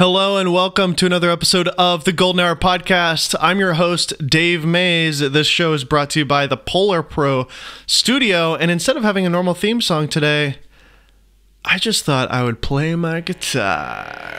Hello and welcome to another episode of the Golden Hour Podcast. I'm your host, Dave Maze. This show is brought to you by the Polar Pro Studio. And instead of having a normal theme song today, I just thought I would play my guitar.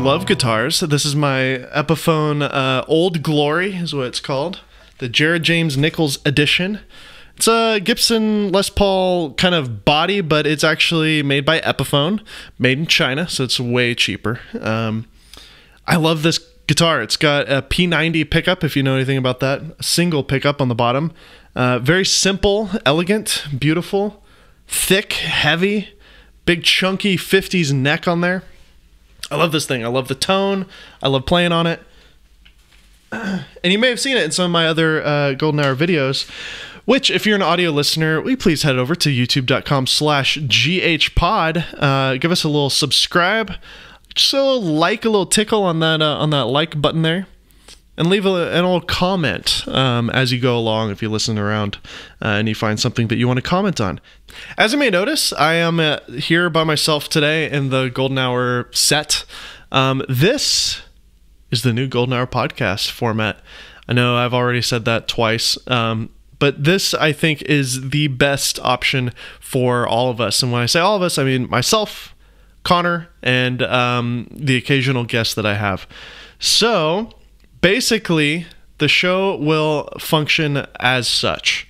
Love guitars. This is my Epiphone Old Glory is what it's called, the Jared James Nichols edition. It's a Gibson Les Paul kind of body, but it's actually made by Epiphone, made in China, so it's way cheaper. I love this guitar. It's got a P90 pickup, if you know anything about that, a single pickup on the bottom. Very simple, elegant, beautiful, thick, heavy, big chunky 50s neck on there. I love this thing. I love the tone. I love playing on it. And you may have seen it in some of my other Golden Hour videos, which if you're an audio listener, will you please head over to youtube.com/GHpod. Give us a little subscribe. Just a little tickle on that like button there. And leave an old comment as you go along if you listen around and you find something that you want to comment on. As you may notice, I am here by myself today in the Golden Hour set. This is the new Golden Hour podcast format. I know I've already said that twice, but this, I think, is the best option for all of us. And when I say all of us, I mean myself, Connor, and the occasional guest that I have. So basically, the show will function as such.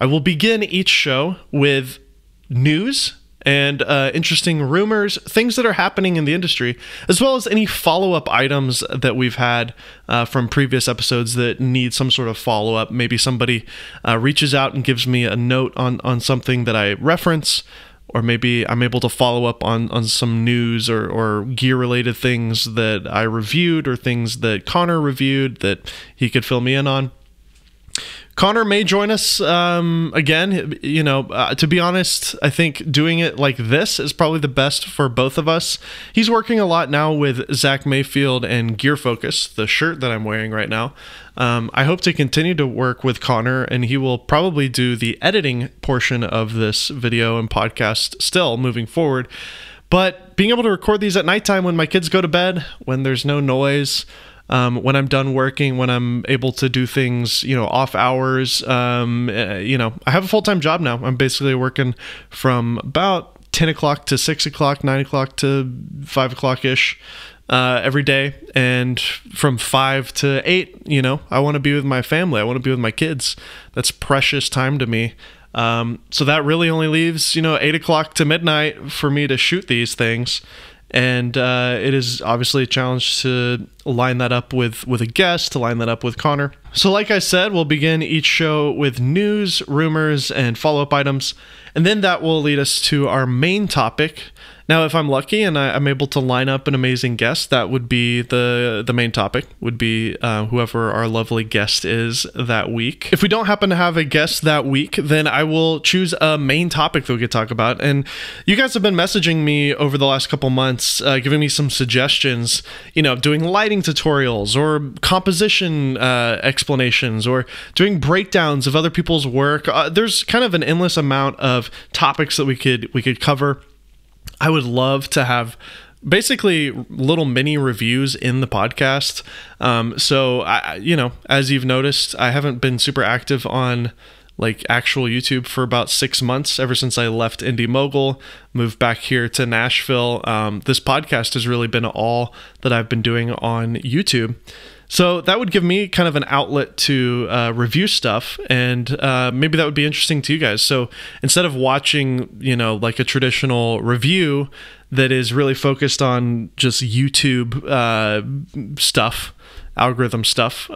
I will begin each show with news and interesting rumors, things that are happening in the industry, as well as any follow-up items that we've had from previous episodes that need some sort of follow-up. Maybe somebody reaches out and gives me a note on something that I reference, or maybe I'm able to follow up on some news or gear-related things that I reviewed or things that Connor reviewed that he could fill me in on. Connor may join us again. You know, to be honest, I think doing it like this is probably the best for both of us. He's working a lot now with Zach Mayfield and Gear Focus, the shirt that I'm wearing right now. I hope to continue to work with Connor, and he will probably do the editing portion of this video and podcast still moving forward. But being able to record these at nighttime when my kids go to bed, when there's no noise, when I'm done working, when I'm able to do things, you know, off hours, you know, I have a full-time job now. I'm basically working from about 10 o'clock to 6 o'clock, 9 o'clock to 5 o'clock-ish every day. And from 5 to 8, you know, I want to be with my family. I want to be with my kids. That's precious time to me. So that really only leaves, you know, 8 o'clock to midnight for me to shoot these things. And it is obviously a challenge to line that up with a guest, to line that up with Connor. So like I said, we'll begin each show with news, rumors, and follow-up items. And then that will lead us to our main topic. Now, if I'm lucky and I'm able to line up an amazing guest, that would be the main topic, would be whoever our lovely guest is that week. If we don't happen to have a guest that week, then I will choose a main topic that we could talk about. And you guys have been messaging me over the last couple months, giving me some suggestions, you know, doing lighting tutorials or composition explanations or doing breakdowns of other people's work. There's kind of an endless amount of topics that we could cover. I would love to have basically little mini reviews in the podcast. So, you know, as you've noticed, I haven't been super active on like actual YouTube for about 6 months, ever since I left Indie Mogul, moved back here to Nashville. This podcast has really been all that I've been doing on YouTube. So that would give me kind of an outlet to review stuff, and maybe that would be interesting to you guys. So instead of watching, you know, like a traditional review that is really focused on just YouTube stuff, algorithm stuff,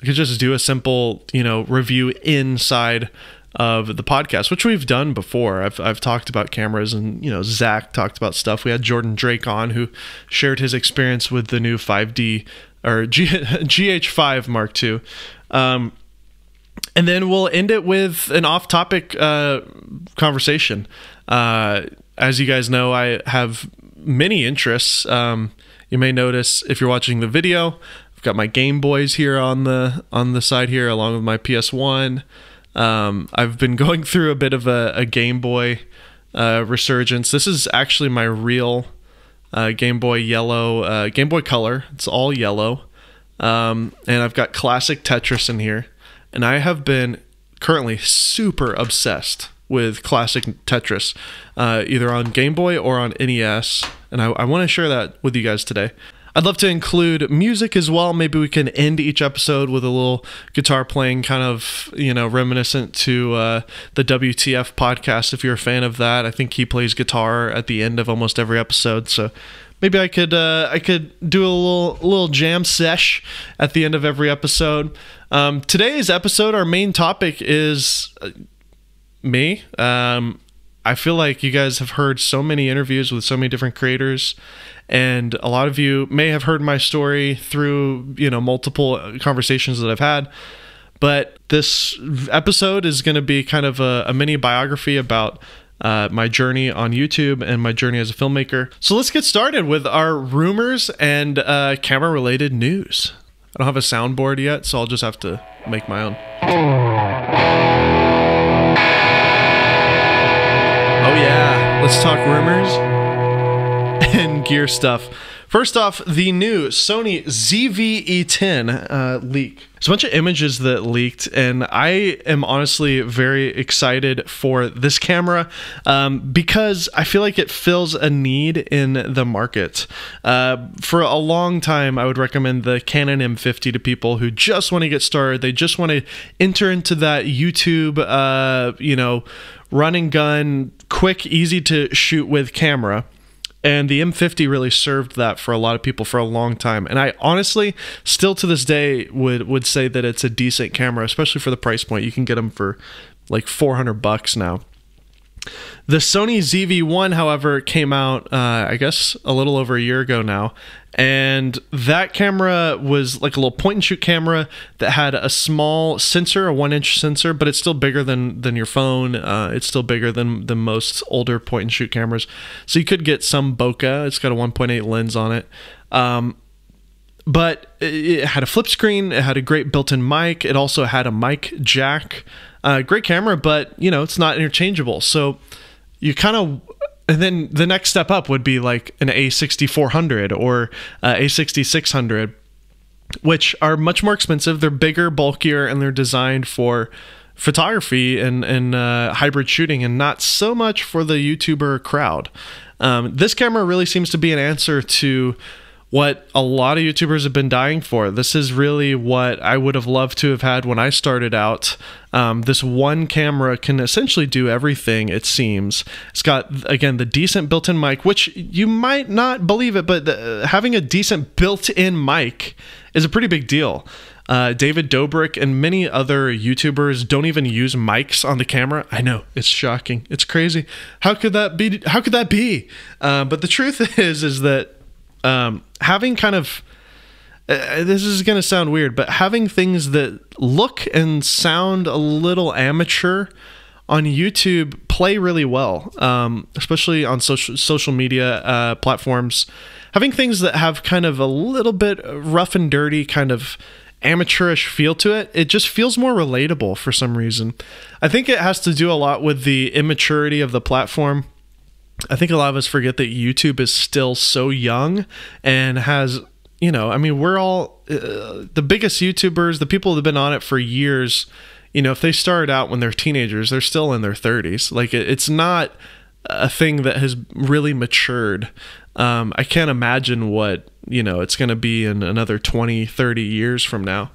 you could just do a simple, you know, review inside of the podcast, which we've done before. I've talked about cameras, and, you know, Zach talked about stuff. We had Jordan Drake on, who shared his experience with the new 5D or GH5 Mark II. And then we'll end it with an off-topic conversation. As you guys know, I have many interests. You may notice if you're watching the video, I've got my Game Boys here on the side here, along with my PS1. I've been going through a bit of a Game Boy resurgence. This is actually my real Game Boy Yellow, Game Boy Color. It's all yellow. And I've got classic Tetris in here. And I have been currently super obsessed with classic Tetris, either on Game Boy or on NES. And I want to share that with you guys today. I'd love to include music as well. Maybe we can end each episode with a little guitar playing, kind of, you know, reminiscent to the WTF podcast, if you're a fan of that. I think he plays guitar at the end of almost every episode, so maybe I could do a little jam sesh at the end of every episode. Today's episode, our main topic is me. I feel like you guys have heard so many interviews with so many different creators, and a lot of you may have heard my story through, you know, multiple conversations that I've had. But this episode is going to be kind of a mini biography about my journey on YouTube and my journey as a filmmaker. So let's get started with our rumors and camera related news. I don't have a soundboard yet, so I'll just have to make my own. Oh yeah, let's talk rumors and gear stuff. First off, the new Sony ZV-E10 leak. There's a bunch of images that leaked, and I am honestly very excited for this camera because I feel like it fills a need in the market. For a long time, I would recommend the Canon M50 to people who just want to get started. They just want to enter into that YouTube, you know, run and gun, quick, easy to shoot with camera. And the M50 really served that for a lot of people for a long time. And I honestly, still to this day, would say that it's a decent camera, especially for the price point. You can get them for like $400 now. The Sony ZV-1, however, came out, I guess, a little over a year ago now. And that camera was like a little point-and-shoot camera that had a small sensor, a 1-inch sensor, but it's still bigger than your phone. It's still bigger than most older point-and-shoot cameras. So you could get some bokeh. It's got a 1.8 lens on it. But it had a flip screen. It had a great built-in mic. It also had a mic jack. Great camera, but, you know, it's not interchangeable. So you kind of... And then the next step up would be like an A6400 or A6600, which are much more expensive. They're bigger, bulkier, and they're designed for photography and hybrid shooting, and not so much for the YouTuber crowd. This camera really seems to be an answer to what a lot of YouTubers have been dying for. This is really what I would have loved to have had when I started out. This one camera can essentially do everything, it seems. It's got, again, the decent built-in mic, which you might not believe it, but having a decent built-in mic is a pretty big deal. David Dobrik and many other YouTubers don't even use mics on the camera. I know, it's shocking. It's crazy. How could that be? How could that be? But the truth is that having kind of, this is going to sound weird, but having things that look and sound a little amateur on YouTube play really well, especially on social media platforms. Having things that have kind of a little bit rough and dirty, kind of amateurish feel to it, it just feels more relatable for some reason. I think it has to do a lot with the immaturity of the platform. I think a lot of us forget that YouTube is still so young and has, you know, I mean, we're all the biggest YouTubers, the people that have been on it for years, you know, if they started out when they're teenagers, they're still in their 30s. Like, it's not a thing that has really matured. I can't imagine what, you know, it's going to be in another 20, 30 years from now.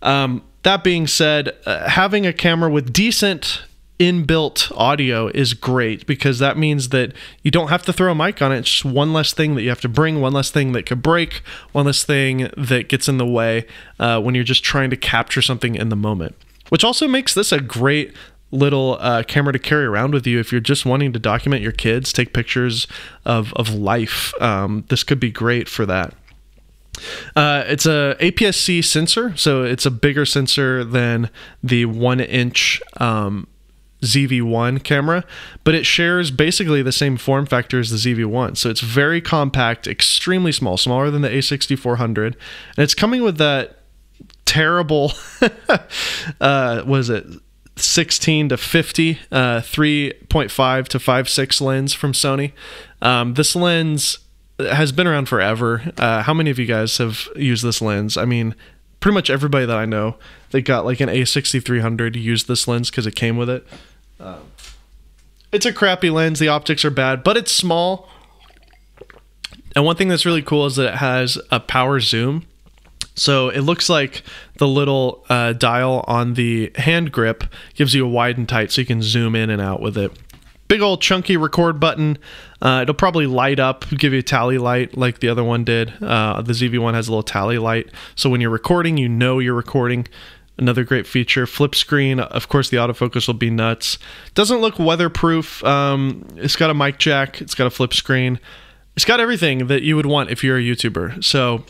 That being said, having a camera with decent inbuilt audio is great, because that means that you don't have to throw a mic on it. It's just one less thing that you have to bring, one less thing that could break, one less thing that gets in the way when you're just trying to capture something in the moment, which also makes this a great little camera to carry around with you if you're just wanting to document your kids, take pictures of life. This could be great for that. It's a APS-C sensor, so it's a bigger sensor than the 1-inch ZV-1 camera, but it shares basically the same form factor as the ZV-1. So it's very compact, extremely small, smaller than the A6400. And it's coming with that terrible, what is it? 16 to 50, 3.5 to 5.6 lens from Sony. This lens has been around forever. How many of you guys have used this lens? I mean, pretty much everybody that I know that got like an A6300 used this lens because it came with it. It's a crappy lens. The optics are bad, but it's small. And one thing that's really cool is that it has a power zoom. So it looks like the little dial on the hand grip gives you a wide and tight, so you can zoom in and out with it. Big old chunky record button. It'll probably light up, give you a tally light like the other one did. The ZV-1 has a little tally light, so when you're recording, you know you're recording. Another great feature. Flip screen, of course, the autofocus will be nuts. Doesn't look weatherproof. It's got a mic jack. It's got a flip screen. It's got everything that you would want if you're a YouTuber. So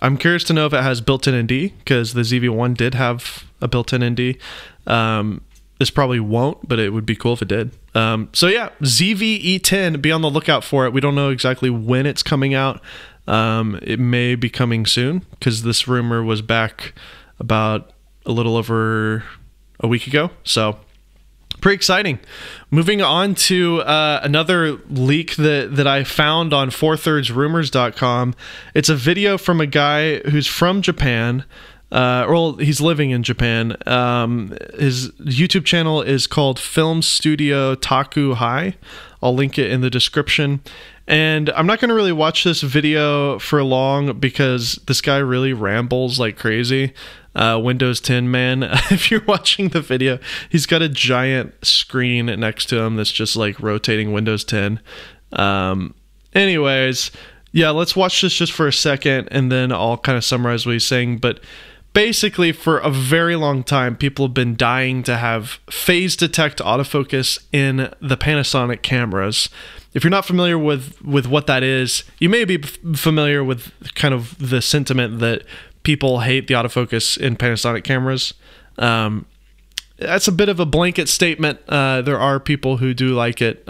I'm curious to know if it has built-in ND, because the ZV-1 did have a built-in ND. This probably won't, but it would be cool if it did. So yeah, ZV-E10, be on the lookout for it. We don't know exactly when it's coming out. It may be coming soon, because this rumor was back about a little over a week ago. So pretty exciting. Moving on to another leak that I found on 4ThirdsRumors.com. It's a video from a guy who's from Japan. Well, he's living in Japan. His YouTube channel is called Film Studio Taku Hai. I'll link it in the description. And I'm not going to really watch this video for long because this guy really rambles like crazy. Windows 10 man, if you're watching the video, he's got a giant screen next to him that's just like rotating Windows 10. Anyways, yeah, let's watch this just for a second and then I'll kind of summarize what he's saying. But basically, for a very long time, people have been dying to have phase detect autofocus in the Panasonic cameras. If you're not familiar with what that is, you may be familiar with kind of the sentiment that people hate the autofocus in Panasonic cameras. That's a bit of a blanket statement. There are people who do like it,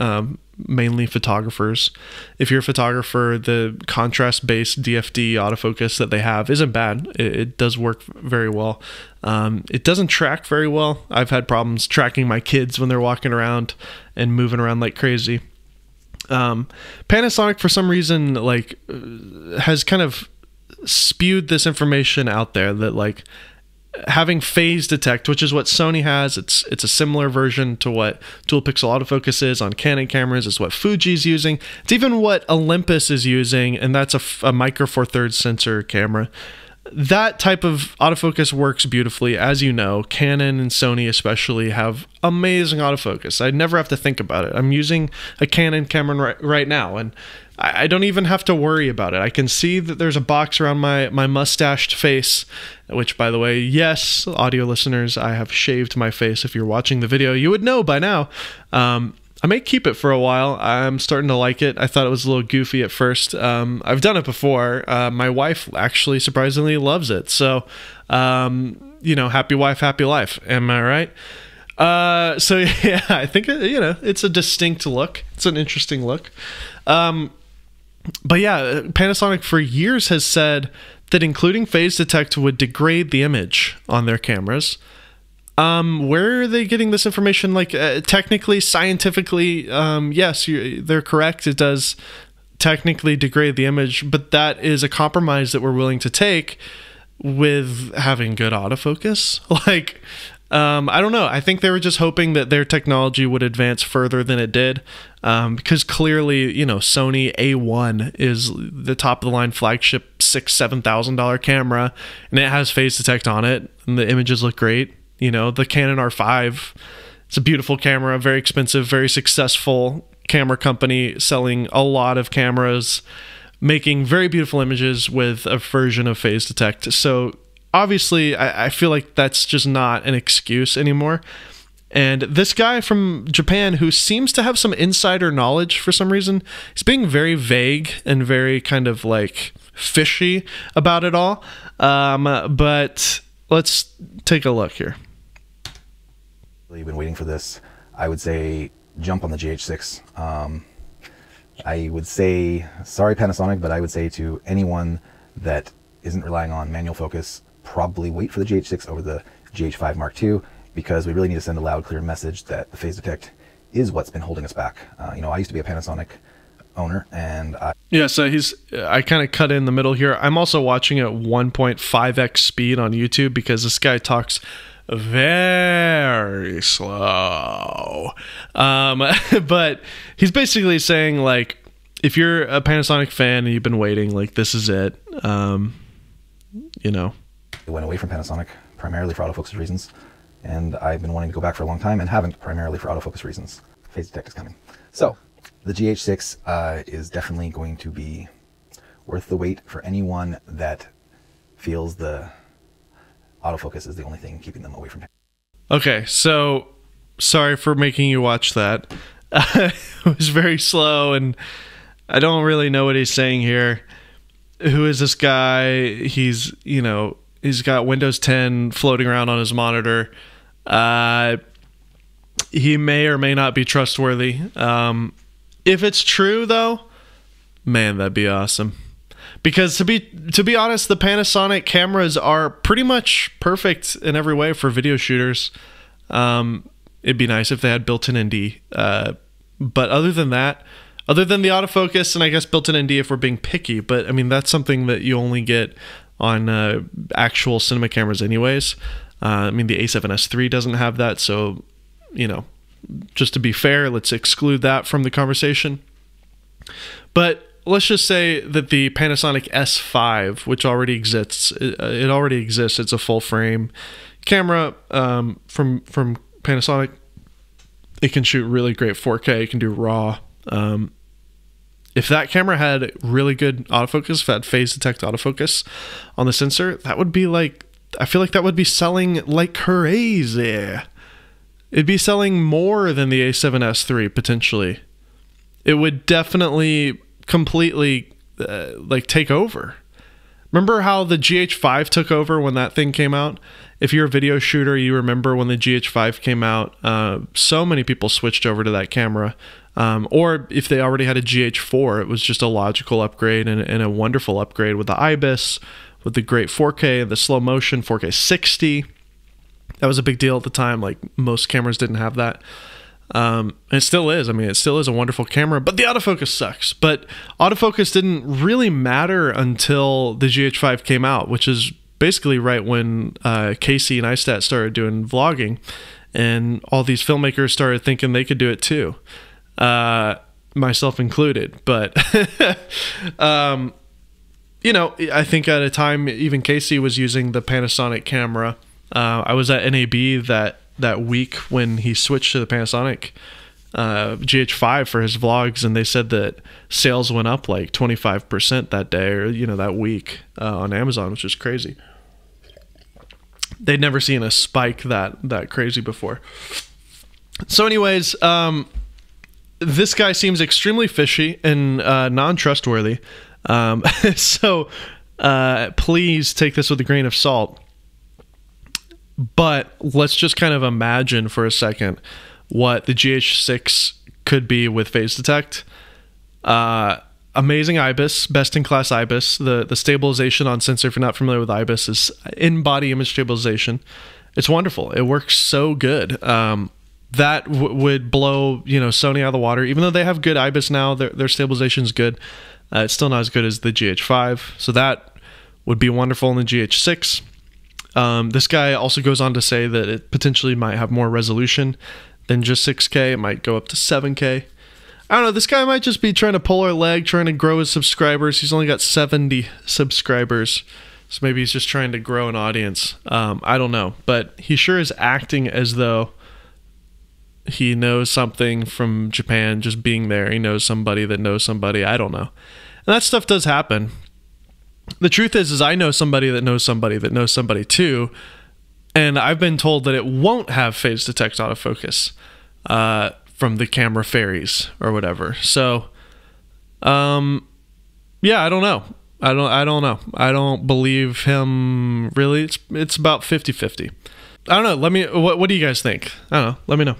mainly photographers. If you're a photographer, the contrast-based DFD autofocus that they have isn't bad. It does work very well. It doesn't track very well. I've had problems tracking my kids when they're walking around and moving around like crazy. Panasonic, for some reason, like has kind of spewed this information out there that like having phase detect, which is what Sony has, it's a similar version to what dual pixel autofocus is on Canon cameras. It's what Fuji's using. It's even what Olympus is using, and that's a micro four-thirds sensor camera. That type of autofocus works beautifully. As you know, Canon and Sony especially have amazing autofocus. I never have to think about it. I'm using a Canon camera right now, and I don't even have to worry about it. I can see that there's a box around my mustached face, which, by the way, yes, audio listeners, I have shaved my face. If you're watching the video, you would know by now. I may keep it for a while. I'm starting to like it. I thought it was a little goofy at first. I've done it before. My wife actually surprisingly loves it. So, you know, happy wife, happy life. Am I right? So yeah, I think, you know, it's a distinct look. It's an interesting look. But yeah, Panasonic for years has said that including phase detect would degrade the image on their cameras. Where are they getting this information? Like, technically, scientifically, yes, they're correct. It does technically degrade the image, but that is a compromise that we're willing to take with having good autofocus. Like, I don't know. I think they were just hoping that their technology would advance further than it did. Because clearly, you know, Sony A1 is the top of the line flagship $6,000-$7,000 camera, and it has phase detect on it, and the images look great. You know, the Canon R5, it's a beautiful camera, very expensive, very successful camera company, selling a lot of cameras, making very beautiful images with a version of phase detect. So obviously, I feel like that's just not an excuse anymore. And this guy from Japan, who seems to have some insider knowledge for some reason, he's being very vague and very kind of like fishy about it all. But let's take a look here. You've been waiting for this. I would say jump on the GH6. I would say, sorry Panasonic, but I would say to anyone that isn't relying on manual focus, probably wait for the GH6 over the GH5 Mark II, because we really need to send a loud, clear message that the phase detect is what's been holding us back. You know, I used to be a Panasonic owner, and yeah, so I kind of cut in the middle here. I'm also watching at 1.5x speed on YouTube because this guy talks very slow. But he's basically saying, like, if you're a Panasonic fan and you've been waiting, like, this is it. You know, I went away from Panasonic primarily for autofocus reasons, and I've been wanting to go back for a long time and haven't, primarily for autofocus reasons. Phase detect is coming. So the GH6 is definitely going to be worth the wait for anyone that feels the autofocus is the only thing keeping them away from it. Okay, so sorry for making you watch that. It was very slow, and I don't really know what he's saying here. Who is this guy? He's, you know, he's got Windows 10 floating around on his monitor. He may or may not be trustworthy. If it's true, though, man, that'd be awesome. Because to be honest, the Panasonic cameras are pretty much perfect in every way for video shooters. It'd be nice if they had built-in ND. But other than that, other than the autofocus and I guess built-in ND if we're being picky, but I mean, that's something that you only get on actual cinema cameras anyways. I mean, the A7S III doesn't have that, so, you know, just to be fair, let's exclude that from the conversation. But let's just say that the Panasonic S5, which already exists, it already exists. It's a full-frame camera from Panasonic. It can shoot really great 4K. It can do RAW. If that camera had really good autofocus, if it had phase detect autofocus on the sensor, that would be like, I feel like that would be selling like crazy. It'd be selling more than the A7S III, potentially. It would definitely completely like take over. Remember how the GH5 took over when that thing came out? If you're a video shooter, you remember when the GH5 came out, so many people switched over to that camera. Or if they already had a GH4, it was just a logical upgrade and a wonderful upgrade with the IBIS, with the great 4K, the slow motion 4K 60. That was a big deal at the time. Like, most cameras didn't have that. And it still is. I mean, it still is a wonderful camera, but the autofocus sucks. But autofocus didn't really matter until the GH5 came out, which is basically right when Casey and Neistat started doing vlogging, and all these filmmakers started thinking they could do it too. Myself included. But you know, I think at a time even Casey was using the Panasonic camera. I was at NAB that week when he switched to the Panasonic GH5 for his vlogs, and they said that sales went up like 25% that day, or, you know, that week on Amazon, which is crazy. They'd never seen a spike that crazy before. So anyways, this guy seems extremely fishy and non-trustworthy. So please take this with a grain of salt. But let's just kind of imagine for a second what the GH6 could be with phase detect. Amazing IBIS, best-in-class IBIS. The stabilization on sensor, if you're not familiar with IBIS, is in-body image stabilization. It's wonderful. It works so good. That would blow, you know, Sony out of the water. Even though they have good IBIS now, their stabilization is good. It's still not as good as the GH5. So that would be wonderful in the GH6. This guy also goes on to say that it potentially might have more resolution than just 6K. It might go up to 7K. I don't know. This guy might just be trying to pull our leg, trying to grow his subscribers. He's only got 70 subscribers. So maybe he's just trying to grow an audience. I don't know. But he sure is acting as though he knows something from Japan, just being there. He knows somebody that knows somebody. I don't know. And that stuff does happen. The truth is I know somebody that knows somebody that knows somebody too. And I've been told that it won't have phase detect autofocus from the camera fairies or whatever. So, yeah, I don't know. I don't know. I don't believe him really. It's about 50-50. I don't know. Let me, what do you guys think? I don't know. Let me know.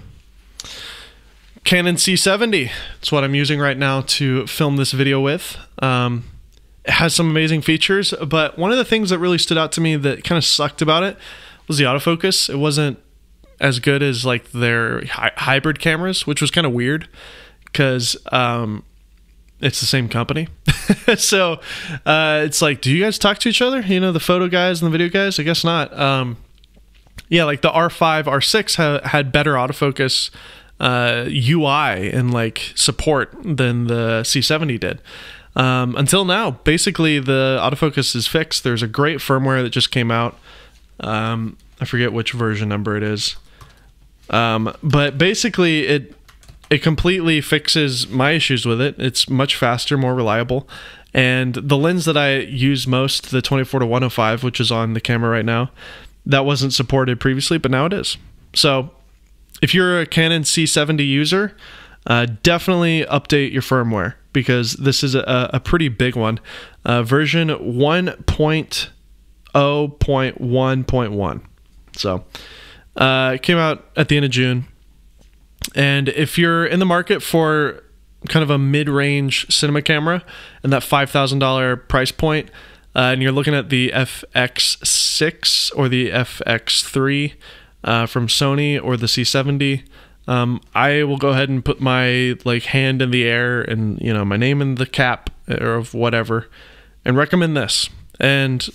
Canon C70. It's what I'm using right now to film this video with. It has some amazing features, but one of the things that really stood out to me that kind of sucked about it was the autofocus. It wasn't as good as like their hybrid cameras, which was kind of weird because it's the same company. So it's like, do you guys talk to each other? You know, the photo guys and the video guys? I guess not. Yeah, like the R5, R6 had better autofocus UI and like support than the C70 did. Until now, basically the autofocus is fixed. There's a great firmware that just came out. I forget which version number it is. But basically it completely fixes my issues with it. It's much faster, more reliable. And the lens that I use most, the 24-105, which is on the camera right now, that wasn't supported previously, but now it is. So if you're a Canon C70 user, definitely update your firmware because this is a pretty big one. Version 1.0.1.1. So it came out at the end of June. And if you're in the market for kind of a mid-range cinema camera and that $5,000 price point, and you're looking at the FX6 or the FX3 from Sony or the C70, I will go ahead and put my like hand in the air and, you know, my name in the cap or of whatever and recommend this. And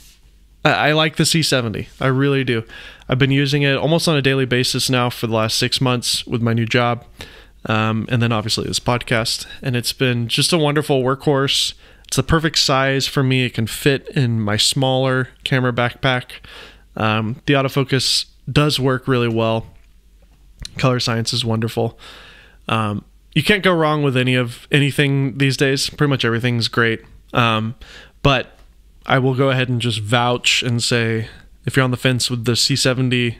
I like the C70. I really do. I've been using it almost on a daily basis now for the last 6 months with my new job. And then obviously this podcast. And it's been just a wonderful workhorse. It's the perfect size for me. It can fit in my smaller camera backpack. The autofocus does work really well. Color science is wonderful. You can't go wrong with anything these days. Pretty much everything's great. But I will go ahead and just vouch and say, if you're on the fence with the C70,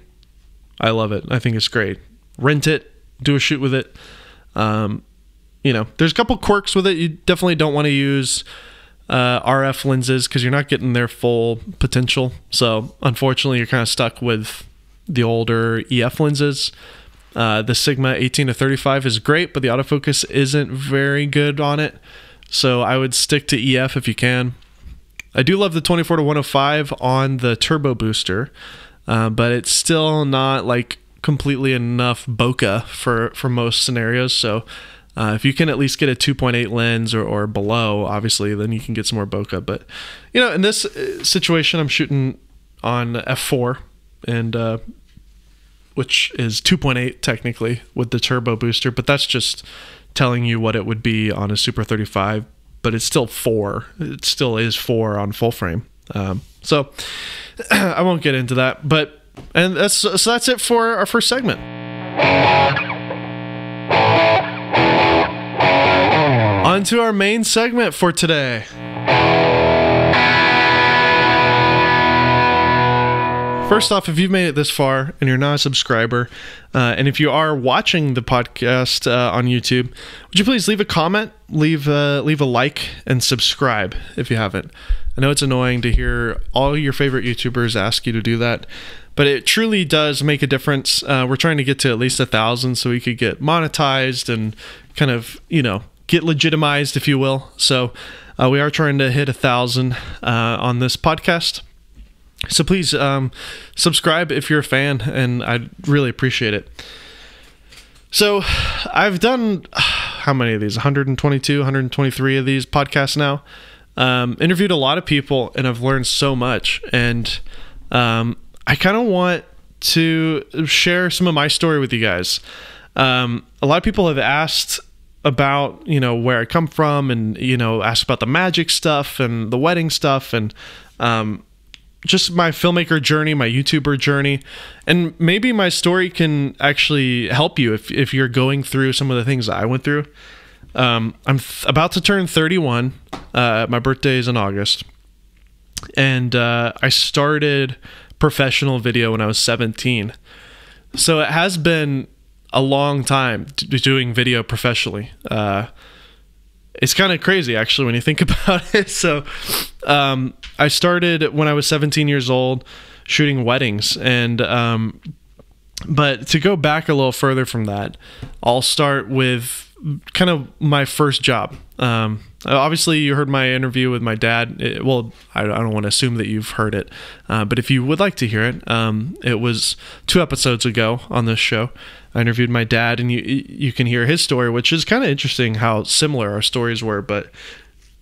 I love it. I think it's great. Rent it, do a shoot with it. You know, there's a couple quirks with it. You definitely don't want to use RF lenses because you're not getting their full potential. So unfortunately, you're kind of stuck with the older EF lenses. The Sigma 18-35 is great, but the autofocus isn't very good on it. So I would stick to EF if you can. I do love the 24-105 on the turbo booster, but it's still not like completely enough bokeh for most scenarios. So if you can at least get a 2.8 lens or below, obviously, then you can get some more bokeh. But, you know, in this situation, I'm shooting on f4, and which is 2.8 technically with the turbo booster, but that's just telling you what it would be on a Super 35. But it's still 4. It still is 4 on full frame. So I won't get into that. But that's it for our first segment. On to our main segment for today. First off, if you've made it this far and you're not a subscriber, and if you are watching the podcast on YouTube, would you please leave a comment, leave a like, and subscribe if you haven't. I know it's annoying to hear all your favorite YouTubers ask you to do that, but it truly does make a difference. We're trying to get to at least 1,000 so we could get monetized and kind of, you know, get legitimized, if you will. So we are trying to hit 1,000 on this podcast. So please subscribe if you're a fan, and I'd really appreciate it. So I've done, how many of these? 122, 123 of these podcasts now. Interviewed a lot of people, and I've learned so much. And I kind of want to share some of my story with you guys. A lot of people have asked about, you know, where I come from, and, you know, asked about the magic stuff and the wedding stuff, and just my filmmaker journey, my YouTuber journey, and maybe my story can actually help you if you're going through some of the things that I went through. I'm about to turn 31. My birthday is in August. And I started professional video when I was 17. So it has been a long time doing video professionally. It's kind of crazy, actually, when you think about it. So I started when I was 17 years old shooting weddings. And but to go back a little further from that, I'll start with kind of my first job. Obviously, you heard my interview with my dad. Well, I don't want to assume that you've heard it, but if you would like to hear it, it was 2 episodes ago on this show. I interviewed my dad, and you can hear his story, which is kind of interesting how similar our stories were. But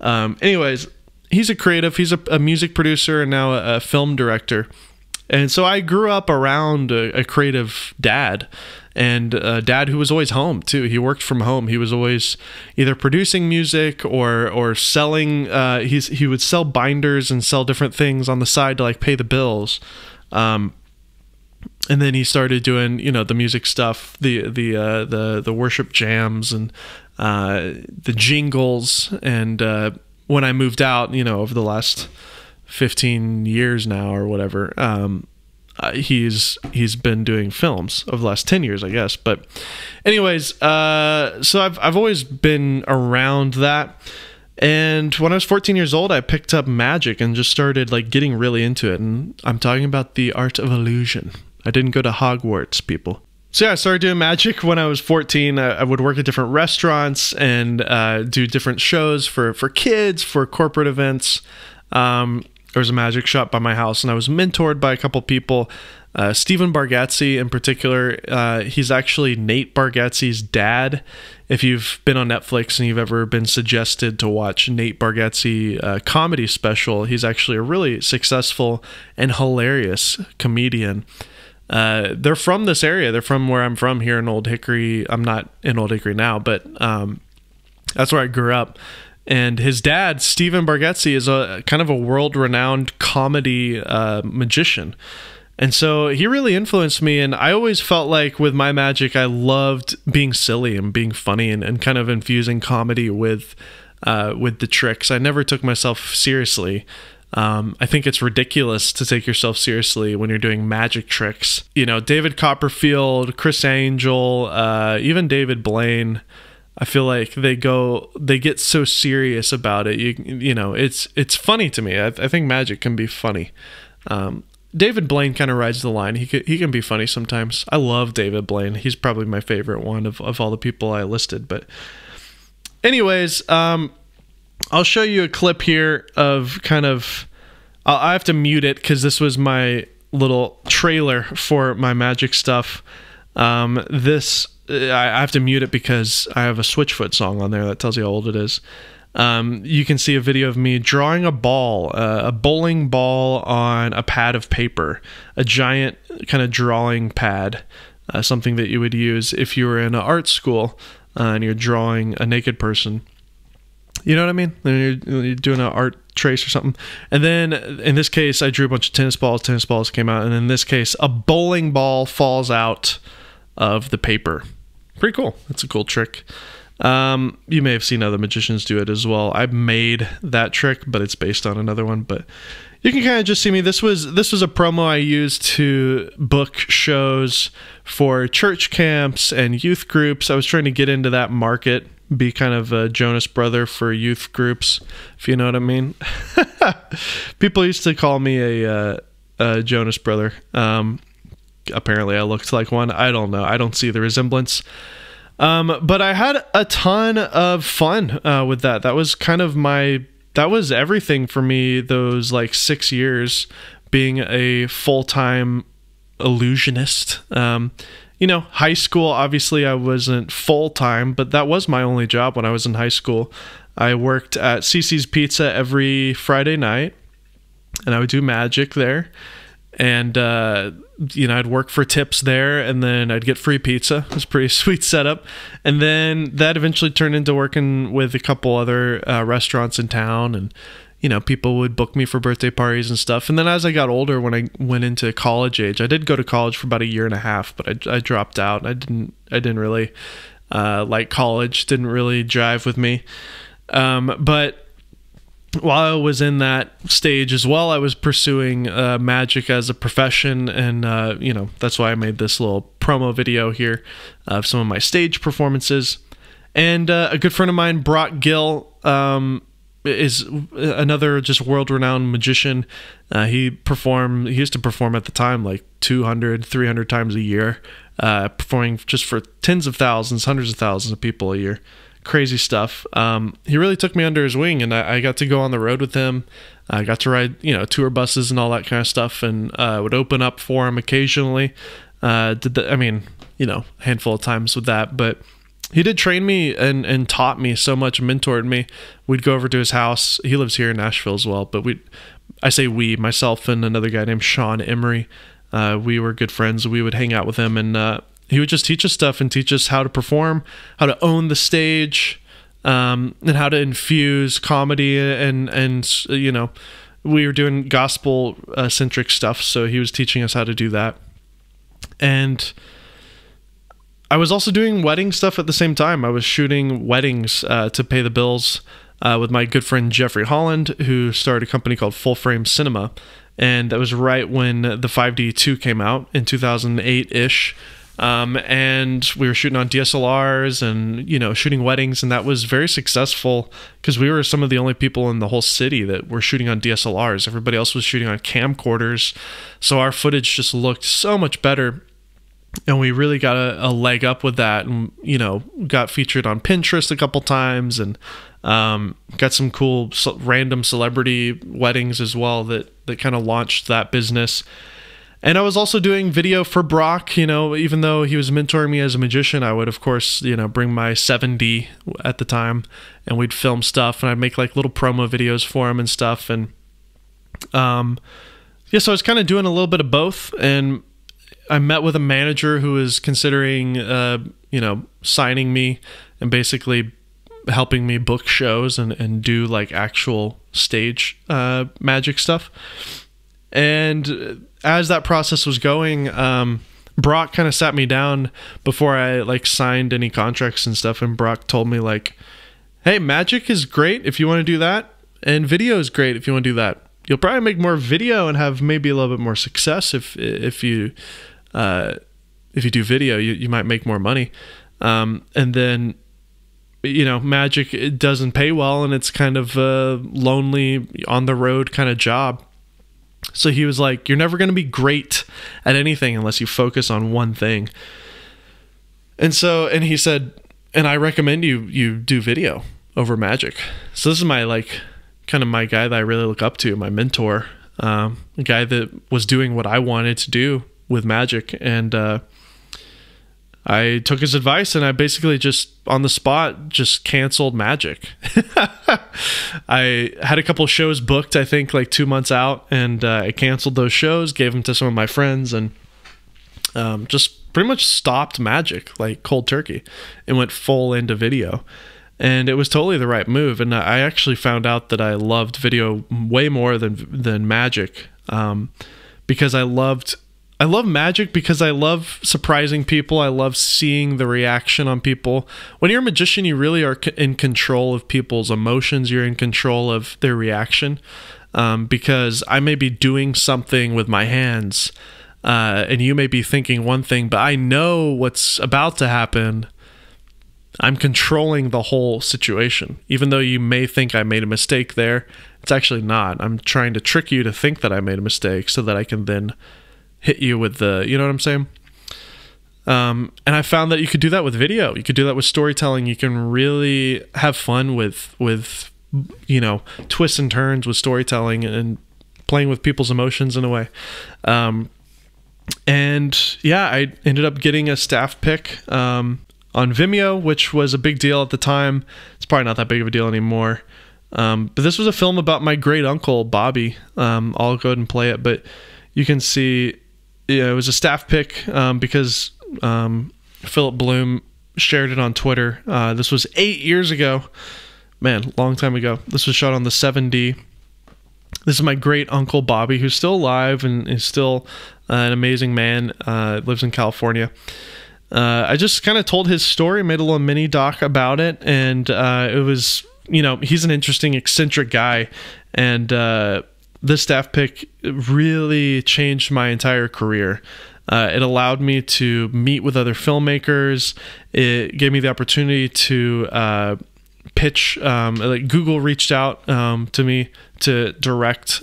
anyways, he's a creative. He's a music producer and now a film director. And so I grew up around a creative dad, and a dad who was always home too. He worked from home. He was always either producing music or selling. He would sell binders and sell different things on the side to like pay the bills. And then he started doing, you know, the music stuff, the worship jams and the jingles. And when I moved out, you know, over the last 15 years now or whatever, he's been doing films over the last 10 years, I guess. But anyways, so I've always been around that. And when I was 14 years old, I picked up magic and just started like getting really into it. And I'm talking about the art of illusion. I didn't go to Hogwarts, people. So yeah, I started doing magic when I was 14. I would work at different restaurants and do different shows for kids, for corporate events. There was a magic shop by my house, and I was mentored by a couple people. Stephen Bargatze in particular, he's actually Nate Bargatze's dad. If you've been on Netflix and you've ever been suggested to watch Nate Bargatze comedy special, he's actually a really successful and hilarious comedian. They're from this area. They're from where I'm from here in Old Hickory. I'm not in Old Hickory now, but that's where I grew up. And his dad, Stephen Bargatze, is a kind of a world-renowned comedy magician. And so he really influenced me. And I always felt like with my magic, I loved being silly and being funny and kind of infusing comedy with the tricks. I never took myself seriously. I think it's ridiculous to take yourself seriously when you're doing magic tricks. You know, David Copperfield, Chris Angel, even David Blaine. I feel like they get so serious about it. You know, it's funny to me. I think magic can be funny. David Blaine kind of rides the line. He can be funny sometimes. I love David Blaine. He's probably my favorite one of all the people I listed. But anyways, I'll show you a clip here of kind of, I have to mute it because this was my little trailer for my magic stuff. I have to mute it because I have a Switchfoot song on there that tells you how old it is. You can see a video of me drawing a ball, a bowling ball on a pad of paper, a giant kind of drawing pad, something that you would use if you were in an art school and you're drawing a naked person. You know what I mean? You're doing an art trace or something. And then in this case, I drew a bunch of tennis balls. Tennis balls came out. And in this case, a bowling ball falls out of the paper. Pretty cool. That's a cool trick. You may have seen other magicians do it as well. I made that trick, but it's based on another one. But you can kind of just see me. This was a promo I used to book shows for church camps and youth groups. I was trying to get into that market, be kind of a Jonas Brother for youth groups, if you know what I mean. People used to call me a Jonas Brother. Apparently I looked like one. I don't know. I don't see the resemblance. But I had a ton of fun with that. That was everything for me, those like 6 years being a full-time illusionist. You know, high school, obviously I wasn't full-time, but that was my only job when I was in high school. I worked at CC's Pizza every Friday night, and I would do magic there. And, you know, I'd work for tips there, and then I'd get free pizza. It was a pretty sweet setup. And then that eventually turned into working with a couple other restaurants in town. And, you know, people would book me for birthday parties and stuff. And then as I got older, when I went into college age, I did go to college for about 1.5 years, but I dropped out. I didn't really like college. Didn't really jive with me. But while I was in that stage as well, I was pursuing magic as a profession, and you know, that's why I made this little promo video here of some of my stage performances. And a good friend of mine, Brock Gill, is another just world-renowned magician. He used to perform at the time like 200, 300 times a year, performing just for tens of thousands, hundreds of thousands of people a year. Crazy stuff. He really took me under his wing, and I got to go on the road with him. I got to ride, tour buses and all that kind of stuff, and would open up for him occasionally. A handful of times with that, but he did train me and taught me so much, mentored me. We'd go over to his house. He lives here in Nashville as well, but myself and another guy named Sean Emery, we were good friends. We would hang out with him, and he would just teach us stuff and teach us how to perform, how to own the stage, and how to infuse comedy and we were doing gospel centric stuff, so he was teaching us how to do that. And I was also doing wedding stuff at the same time. I was shooting weddings to pay the bills with my good friend Jeffrey Holland, who started a company called Full Frame Cinema. And that was right when the 5D2 came out in 2008-ish. And we were shooting on DSLRs and, shooting weddings. And that was very successful because we were some of the only people in the whole city that were shooting on DSLRs. Everybody else was shooting on camcorders. So our footage just looked so much better. And we really got a leg up with that, and, got featured on Pinterest a couple times, and got some cool random celebrity weddings as well that kind of launched that business. And I was also doing video for Brock. Even though he was mentoring me as a magician, I would, of course, bring my 7D at the time, and we'd film stuff, and I'd make like little promo videos for him and stuff. And yeah, so I was kind of doing a little bit of both. And I met with a manager who was considering, signing me and basically helping me book shows and do like actual stage magic stuff. And as that process was going, Brock kind of sat me down before I like signed any contracts and stuff. And Brock told me like, hey, magic is great if you want to do that. And video is great if you want to do that. You'll probably make more video and have maybe a little bit more success if you do video. You might make more money, and then magic, it doesn't pay well, and it's kind of a lonely on the road kind of job. So he was like, you're never going to be great at anything unless you focus on one thing. And he said, and I recommend you do video over magic. So this is my kind of my guy that I really look up to, my mentor, a guy that was doing what I wanted to do with magic. And I took his advice, and I basically just on the spot just canceled magic. I had a couple shows booked, I think like 2 months out, and I canceled those shows, gave them to some of my friends, and just pretty much stopped magic like cold turkey and went full into video. And it was totally the right move. And I actually found out that I loved video way more than magic, because I love magic because I love surprising people. I love seeing the reaction on people. When you're a magician, you really are in control of people's emotions. You're in control of their reaction, because I may be doing something with my hands, and you may be thinking one thing, but I know what's about to happen. I'm controlling the whole situation. Even though you may think I made a mistake there, it's actually not. I'm trying to trick you to think that I made a mistake so that I can then hit you with the, you know what I'm saying? And I found that you could do that with video. You could do that with storytelling. You can really have fun with twists and turns with storytelling and playing with people's emotions in a way. And yeah, I ended up getting a staff pick, on Vimeo, which was a big deal at the time. It's probably not that big of a deal anymore. But this was a film about my great uncle, Bobby. I'll go ahead and play it, but you can see, it was a staff pick, because Philip Bloom shared it on Twitter. This was 8 years ago. Man, long time ago. This was shot on the 7D. This is my great uncle, Bobby, who's still alive and is still an amazing man. Lives in California. I just kind of told his story, made a little mini doc about it, and it was, he's an interesting, eccentric guy, and this staff pick really changed my entire career. It allowed me to meet with other filmmakers. It gave me the opportunity to pitch, like Google reached out to me to direct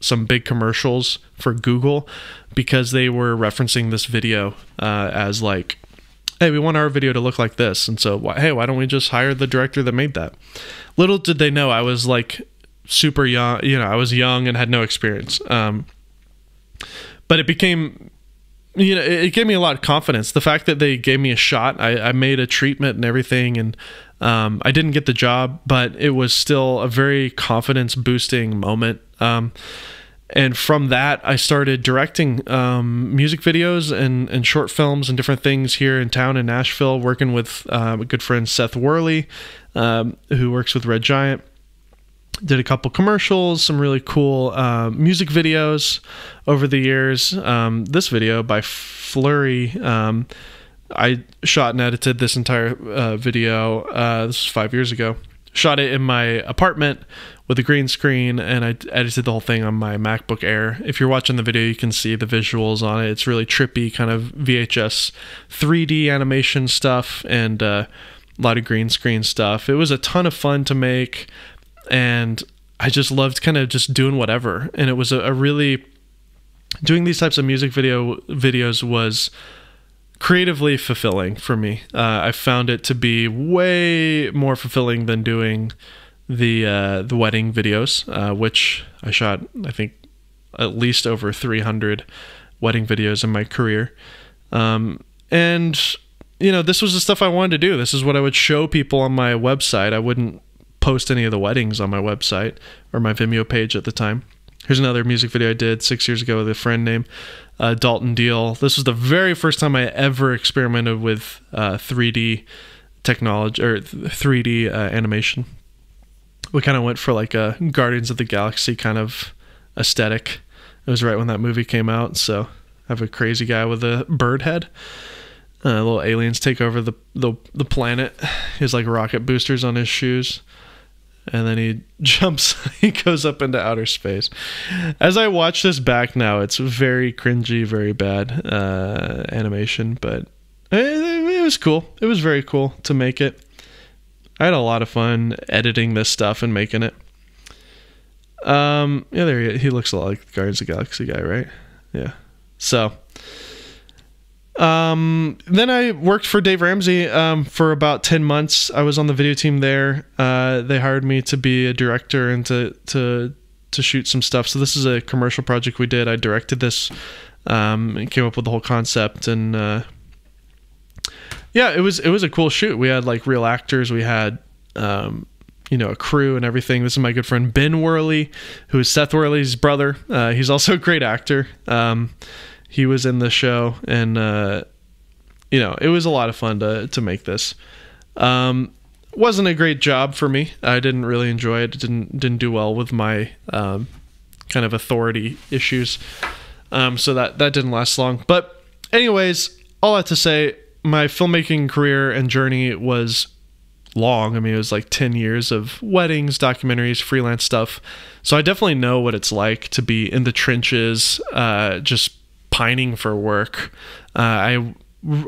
some big commercials for Google because they were referencing this video as like, hey, we want our video to look like this. And so, hey, why don't we just hire the director that made that? Little did they know I was like super young, you know, I was young and had no experience. But it became, you know, it gave me a lot of confidence. The fact that they gave me a shot, I made a treatment and everything, and I didn't get the job, but it was still a very confidence boosting moment. And from that, I started directing music videos and short films and different things here in town in Nashville, working with a good friend, Seth Worley, who works with Red Giant. Did a couple commercials, some really cool music videos over the years. This video by Flurry, I shot and edited this entire video. This was 5 years ago. Shot it in my apartment with a green screen, and I edited the whole thing on my MacBook Air. If you're watching the video, you can see the visuals on it. It's really trippy, kind of VHS 3D animation stuff, and a lot of green screen stuff. It was a ton of fun to make, and I just loved kind of just doing whatever. And it was a really, doing these types of music videos was creatively fulfilling for me. I found it to be way more fulfilling than doing the wedding videos, which I shot, I think, at least over 300 wedding videos in my career. And, you know, this was the stuff I wanted to do. This is what I would show people on my website. I wouldn't post any of the weddings on my website or my Vimeo page at the time. Here's another music video I did 6 years ago with a friend named Dalton Deal. This was the very first time I ever experimented with 3D technology or 3D animation. We kind of went for like a Guardians of the Galaxy kind of aesthetic. It was right when that movie came out, so I have a crazy guy with a bird head. Little aliens take over the planet. He has like rocket boosters on his shoes. And then he jumps, he goes up into outer space. As I watch this back now, it's very cringy, very bad animation, but it was cool. It was very cool to make it. I had a lot of fun editing this stuff and making it. Yeah, there he looks a lot like the Guardians of the Galaxy guy, right? Yeah. So, then I worked for Dave Ramsey for about 10 months. I was on the video team there. They hired me to be a director and to shoot some stuff. So this is a commercial project we did. I directed this and came up with the whole concept, and yeah, it was a cool shoot. We had like real actors. We had you know, a crew and everything. This is my good friend Ben Worley, who is Seth Worley's brother. He's also a great actor. He was in the show, and you know, it was a lot of fun to make this. Wasn't a great job for me. I didn't really enjoy it. Didn't do well with my kind of authority issues. So that didn't last long. But anyways, all that to say, my filmmaking career and journey was long. I mean, it was like 10 years of weddings, documentaries, freelance stuff. So I definitely know what it's like to be in the trenches, just pining for work. I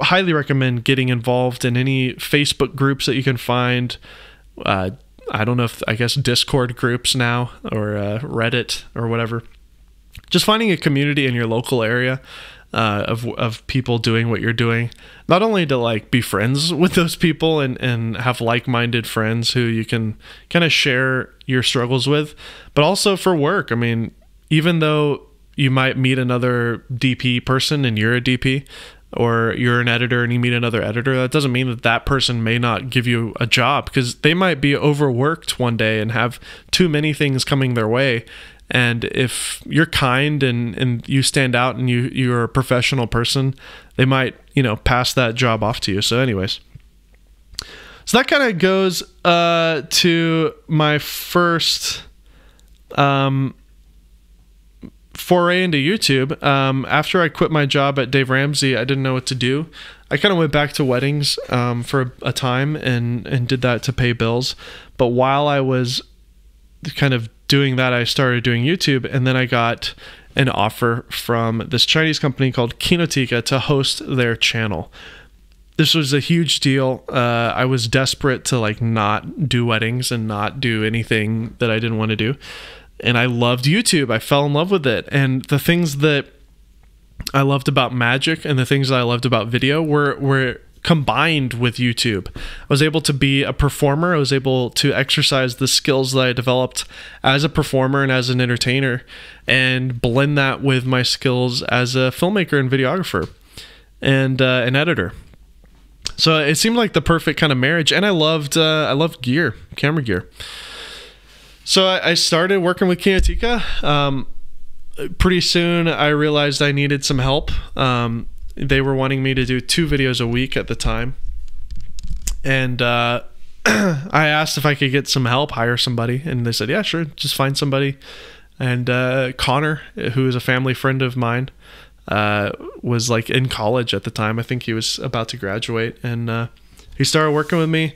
highly recommend getting involved in any Facebook groups that you can find. I don't know if, I guess Discord groups now, or Reddit or whatever. Just finding a community in your local area of people doing what you're doing. Not only to like be friends with those people and have like-minded friends who you can kind of share your struggles with, but also for work. I mean, even though you might meet another DP person and you're a DP, or you're an editor and you meet another editor, that doesn't mean that that person may not give you a job, because they might be overworked one day and have too many things coming their way. And if you're kind and you stand out and you're a professional person, they might, you know, pass that job off to you. So anyways, so that kind of goes to my first foray into YouTube. After I quit my job at Dave Ramsey, I didn't know what to do. I kind of went back to weddings for a time and did that to pay bills. But while I was kind of doing that, I started doing YouTube, and then I got an offer from this Chinese company called Kinotika to host their channel. this was a huge deal. I was desperate to like not do weddings and not do anything that I didn't want to do. And I loved YouTube. I fell in love with it. And the things that I loved about magic and the things that I loved about video were combined with YouTube. I was able to be a performer. I was able to exercise the skills that I developed as a performer and as an entertainer and blend that with my skills as a filmmaker and videographer and an editor. So it seemed like the perfect kind of marriage. And I loved gear, camera gear. So I started working with Kinotika. Pretty soon I realized I needed some help. They were wanting me to do 2 videos a week at the time. And I asked if I could get some help, hire somebody. And they said, yeah, sure, just find somebody. And Connor, who is a family friend of mine, was like in college at the time. I think he was about to graduate. And he started working with me.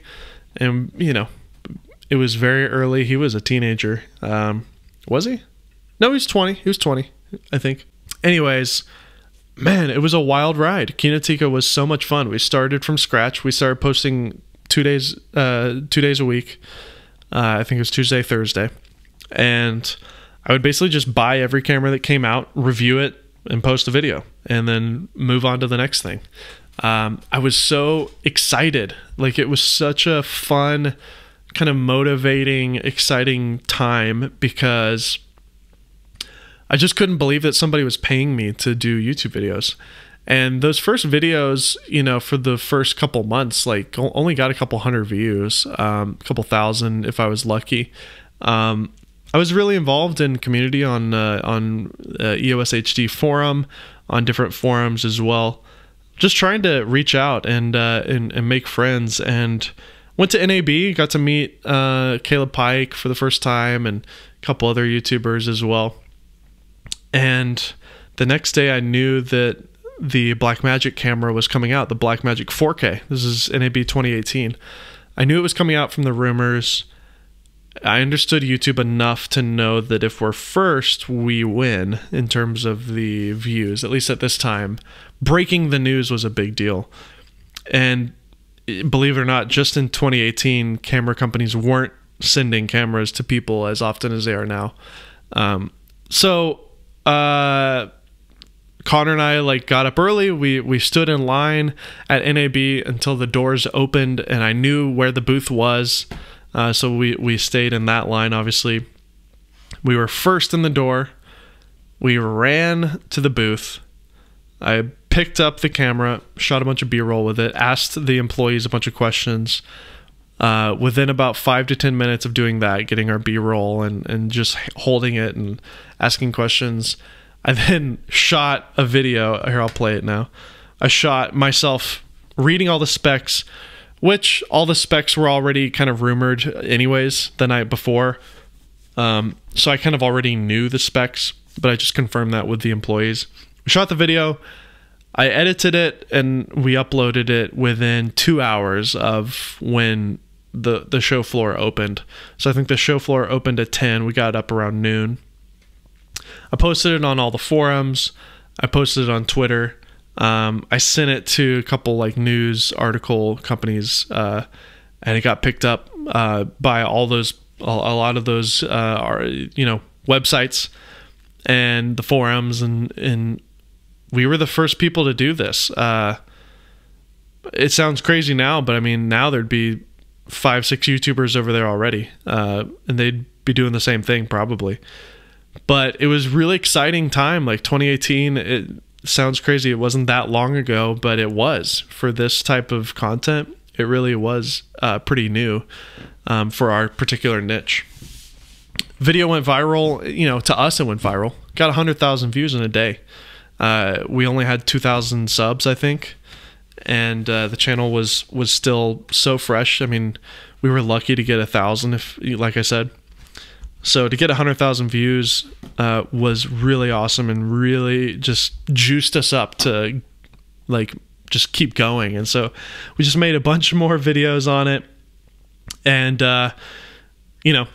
And, you know, it was very early. He was a teenager. Was he? No, he was 20. He was 20, I think. Anyways, man, it was a wild ride. Kinotika was so much fun. We started from scratch. We started posting 2 days a week. I think it was Tuesday, Thursday. And I would basically just buy every camera that came out, review it, and post a video, and then move on to the next thing. I was so excited. Like, it was such a fun, kind of motivating, exciting time because I just couldn't believe that somebody was paying me to do YouTube videos. And those first videos, you know, for the first couple months, like only got a couple hundred views, a couple thousand if I was lucky. I was really involved in community on EOS HD forum, on different forums as well, just trying to reach out and make friends. And went to NAB, got to meet Caleb Pike for the first time and a couple other YouTubers as well. And the next day I knew that the Blackmagic camera was coming out, the Blackmagic 4K. This is NAB 2018. I knew it was coming out from the rumors. I understood YouTube enough to know that if we're first, we win in terms of the views, at least at this time. Breaking the news was a big deal. And believe it or not, just in 2018, camera companies weren't sending cameras to people as often as they are now. Connor and I like got up early. We stood in line at NAB until the doors opened, and I knew where the booth was. So we stayed in that line. Obviously, we were first in the door. We ran to the booth. I picked up the camera, shot a bunch of B-roll with it, asked the employees a bunch of questions. Within about 5 to 10 minutes of doing that, getting our B-roll and just holding it and asking questions, I then shot a video. Here, I'll play it now. I shot myself reading all the specs, which all the specs were already kind of rumored anyways the night before. So I kind of already knew the specs, but I just confirmed that with the employees. We shot the video. I edited it, and we uploaded it within 2 hours of when the show floor opened. So I think the show floor opened at 10. We got up around noon. I posted it on all the forums. I posted it on Twitter. I sent it to a couple like news article companies, and it got picked up by all those a lot of those you know, websites and the forums, and we were the first people to do this. It sounds crazy now, but I mean, now there'd be 5, 6 YouTubers over there already, and they'd be doing the same thing probably. But it was really exciting time, like 2018. It sounds crazy. It wasn't that long ago, but it was for this type of content. It really was pretty new for our particular niche. Video went viral. You know, to us, it went viral. Got 100,000 views in a day. We only had 2,000 subs, I think, and the channel was still so fresh. I mean, we were lucky to get 1,000, if like I said. So to get 100,000 views was really awesome and really just juiced us up to like just keep going. And so we just made a bunch more videos on it, and you know,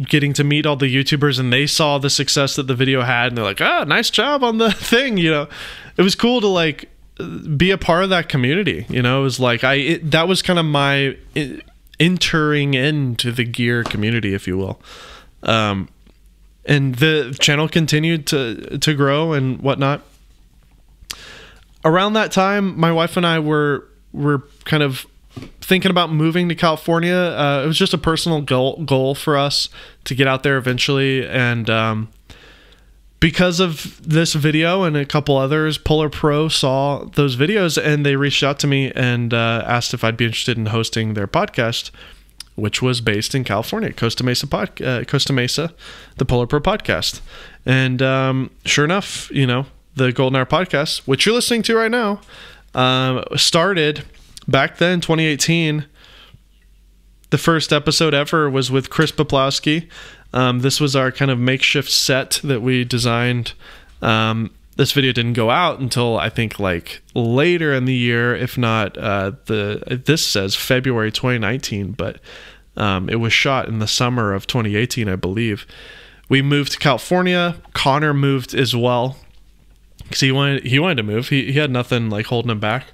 getting to meet all the YouTubers, and they saw the success that the video had, and they're like, "Ah, nice job on the thing." You know, it was cool to like be a part of that community. You know, it was like that was kind of my entering into the gear community, if you will. And the channel continued to grow and whatnot. Around that time, my wife and I were kind of thinking about moving to California. It was just a personal goal for us to get out there eventually. And because of this video and a couple others, Polar Pro saw those videos and they reached out to me and asked if I'd be interested in hosting their podcast, which was based in California, Costa Mesa, the Polar Pro podcast. And sure enough, you know, the Golden Hour podcast, which you're listening to right now, started back then, 2018. The first episode ever was with Chris Poplowski. This was our kind of makeshift set that we designed. This video didn't go out until I think like later in the year, if not this says February 2019, but it was shot in the summer of 2018, I believe. We moved to California. Connor moved as well, because he wanted to move. He had nothing like holding him back.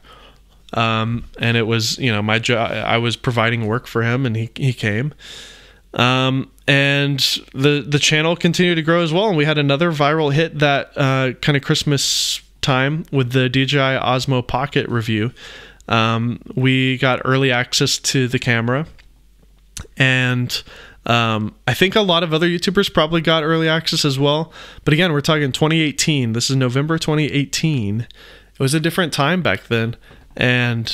And it was, you know, my job, I was providing work for him, and he came. And the channel continued to grow as well. And we had another viral hit that, kind of Christmas time with the DJI Osmo Pocket review. We got early access to the camera, and, I think a lot of other YouTubers probably got early access as well. But again, we're talking 2018. This is November 2018. It was a different time back then. And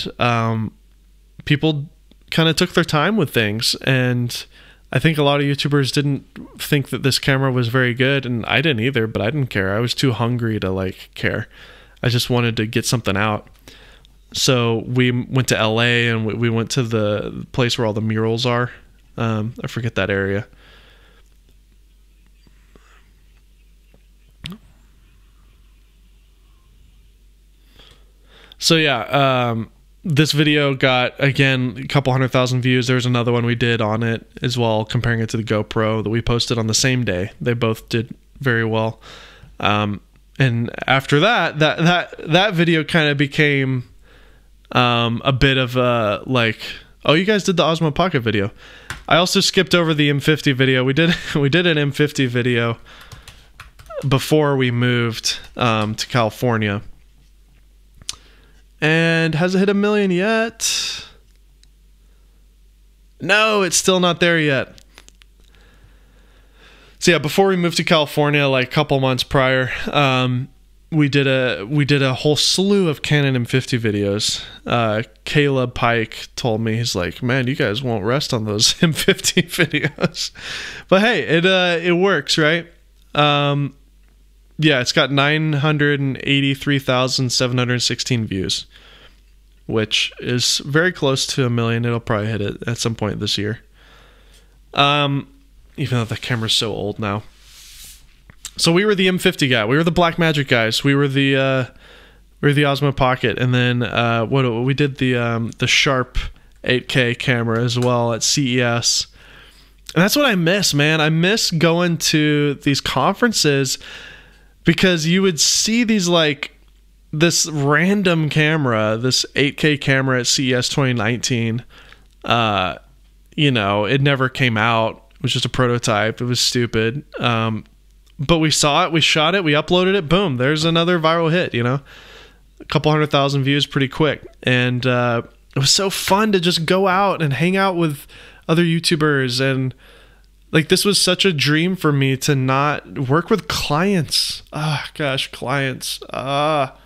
people kind of took their time with things, and I think a lot of YouTubers didn't think that this camera was very good, and I didn't either, but I didn't care. I was too hungry to like care. I just wanted to get something out. So we went to LA, and we went to the place where all the murals are. I forget that area. So yeah, this video got, again, a couple 100,000 views. There's another one we did on it as well, comparing it to the GoPro that we posted on the same day. They both did very well. And after that video kind of became a bit of a, like, oh, you guys did the Osmo Pocket video. I also skipped over the M50 video. We did an M50 video before we moved to California. And has it hit 1 million yet? No, it's still not there yet. So yeah, before we moved to California, like a couple months prior, we did a whole slew of Canon M50 videos. Caleb Pike told me, he's like, man, you guys won't rest on those M50 videos. But hey, it works, right? Yeah, it's got 983,716 views, which is very close to 1 million. It'll probably hit it at some point this year. Even though the camera's so old now. So we were the M50 guy. We were the Blackmagic guys. We were the Osmo Pocket, and then we did the Sharp 8K camera as well at CES. And that's what I miss, man. I miss going to these conferences, because you would see these, like, this random camera, this 8K camera at CES 2019. You know, it never came out. It was just a prototype. It was stupid. But we saw it. We shot it. We uploaded it. Boom. There's another viral hit, you know. A couple 100,000 views pretty quick. And it was so fun to just go out and hang out with other YouTubers. And like, this was such a dream for me to not work with clients. Ah, gosh, clients. Ah,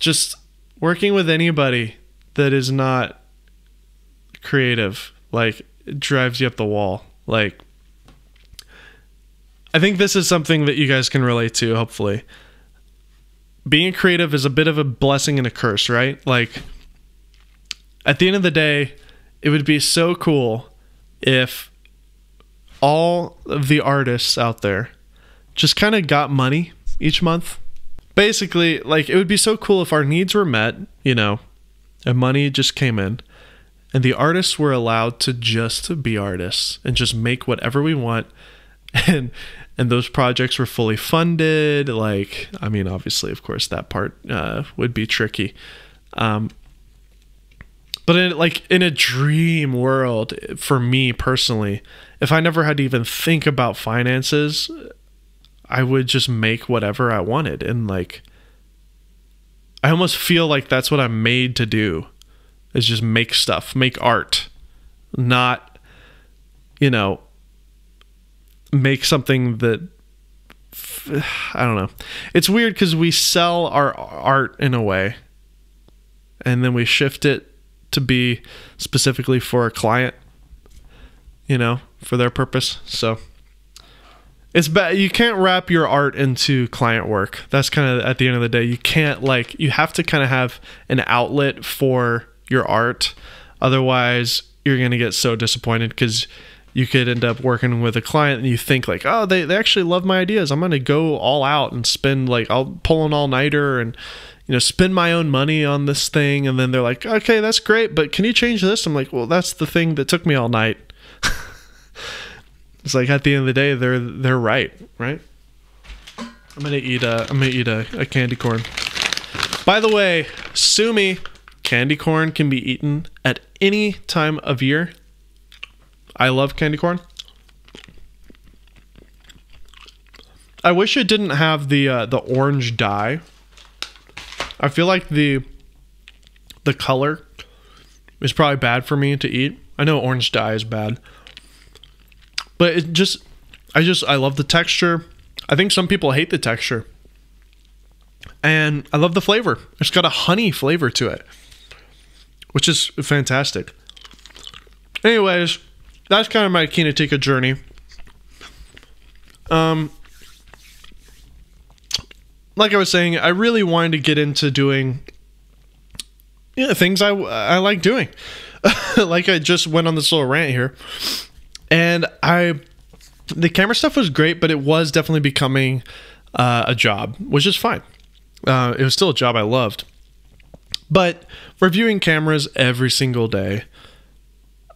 just working with anybody that is not creative, like, it drives you up the wall. Like, I think this is something that you guys can relate to, hopefully. Being creative is a bit of a blessing and a curse, right? Like, at the end of the day, it would be so cool if all of the artists out there just kind of got money each month. Basically, like, it would be so cool if our needs were met, you know, and money just came in, and the artists were allowed to just be artists and just make whatever we want, And those projects were fully funded. Like, I mean, obviously, of course, that part would be tricky. But in a dream world, for me personally, if I never had to even think about finances, I would just make whatever I wanted. And like, I almost feel like that's what I'm made to do, is just make stuff, make art, not, you know, make something that, I don't know. It's weird because we sell our art in a way, and then we shift it to be specifically for a client, you know, for their purpose. So it's bad. You can't wrap your art into client work. That's kind of at the end of the day. You can't, like, you have to kind of have an outlet for your art. Otherwise you're going to get so disappointed, because you could end up working with a client and you think like, oh, they actually love my ideas. I'm going to go all out and spend, like, I'll pull an all nighter and, you know, spend my own money on this thing. And then they're like, okay, that's great, but can you change this? I'm like, well, that's the thing that took me all night. It's like, at the end of the day, they're right, right? I'm gonna eat a candy corn. By the way, sue me. Candy corn can be eaten at any time of year. I love candy corn. I wish it didn't have the orange dye. I feel like the color is probably bad for me to eat. I know orange dye is bad, but it just, I love the texture. I think some people hate the texture, and I love the flavor. It's got a honey flavor to it, which is fantastic. Anyways, that's kind of my Kinotika journey. Like I was saying, I really wanted to get into doing, you know, things I like doing. Like, I just went on this little rant here, and the camera stuff was great, but it was definitely becoming a job, which is fine. It was still a job I loved, but reviewing cameras every single day,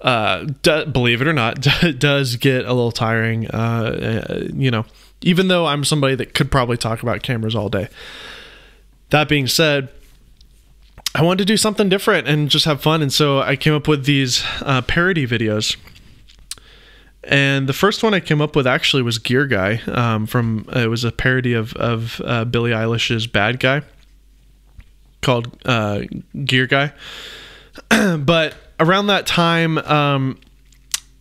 believe it or not, does get a little tiring. You know, even though I'm somebody that could probably talk about cameras all day. That being said, I wanted to do something different and just have fun. And so I came up with these parody videos. And the first one I came up with actually was Gear Guy. It was a parody of Billie Eilish's Bad Guy, called Gear Guy. But around that time,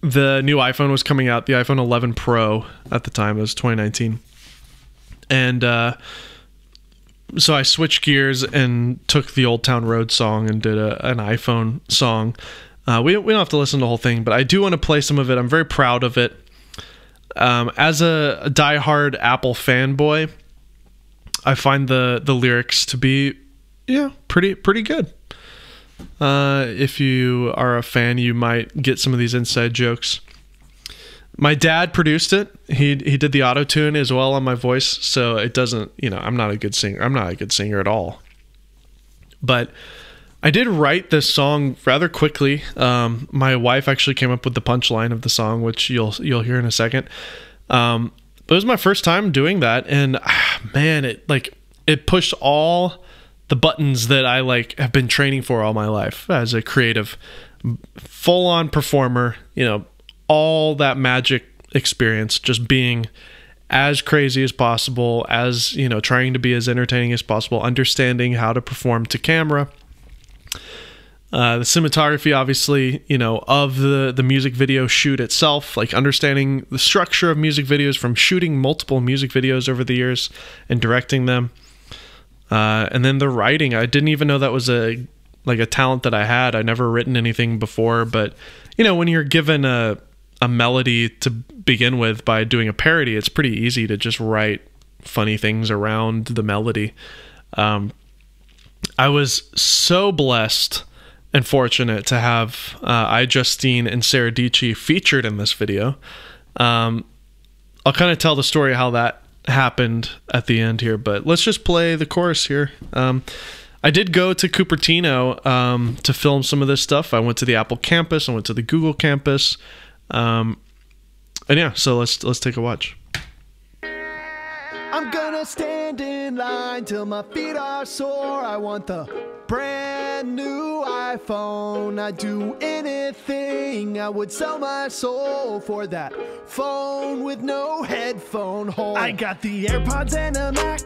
the new iPhone was coming out, the iPhone 11 Pro at the time. It was 2019. And so I switched gears and took the Old Town Road song and did an iPhone song. We don't have to listen to the whole thing, but I do want to play some of it. I'm very proud of it. As a diehard Apple fanboy, I find the lyrics to be, yeah, pretty good. If you are a fan, you might get some of these inside jokes. My dad produced it. He did the auto tune as well on my voice, so it doesn't, you know, I'm not a good singer. I'm not a good singer at all. But I did write this song rather quickly. My wife actually came up with the punchline of the song, which you'll hear in a second. But it was my first time doing that, and man, it pushed all the buttons that I have been training for all my life as a creative, full-on performer, you know, all that magic experience, just being as crazy as possible, as, you know, trying to be as entertaining as possible, understanding how to perform to camera. The cinematography, obviously, you know, of the music video shoot itself, like understanding the structure of music videos from shooting multiple music videos over the years and directing them. And then the writing, I didn't even know that was a talent that I had. I'd never written anything before, but you know, when you're given a melody to begin with by doing a parody, it's pretty easy to just write funny things around the melody. I was so blessed and fortunate to have Justine and Sarah Dietschy featured in this video. I'll kind of tell the story how that happened at the end here, but let's just play the chorus here. I did go to Cupertino to film some of this stuff. I went to the Apple campus, I went to the Google campus, And yeah, so let's take a watch. I'm gonna stand in line till my feet are sore. I want the brand new iPhone. I'd do anything. I would sell my soul for that phone with no headphone hole. I got the AirPods and a Mac,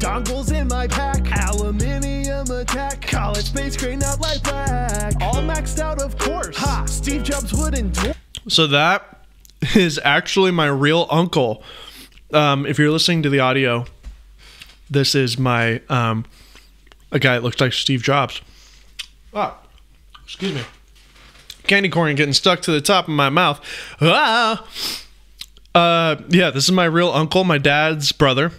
dongles in my pack, aluminium attack, college base gray not like black, all maxed out of course. Ha! Steve Jobs would endorse. So that is actually my real uncle. If you're listening to the audio, this is my, a guy that looks like Steve Jobs. Ah, excuse me. Candy corn getting stuck to the top of my mouth. Ah! Yeah, this is my real uncle, my dad's brother.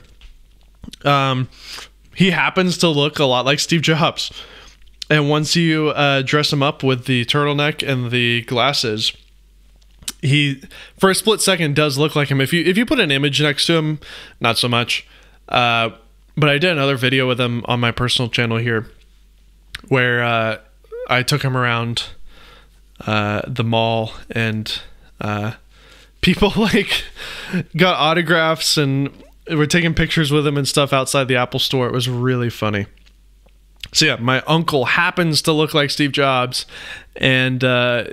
He happens to look a lot like Steve Jobs. And once you, dress him up with the turtleneck and the glasses, he, for a split second, does look like him. If you put an image next to him, not so much. But I did another video with him on my personal channel here, where I took him around the mall, and people like got autographs and were taking pictures with him and stuff outside the Apple store. It was really funny. So yeah, my uncle happens to look like Steve Jobs, and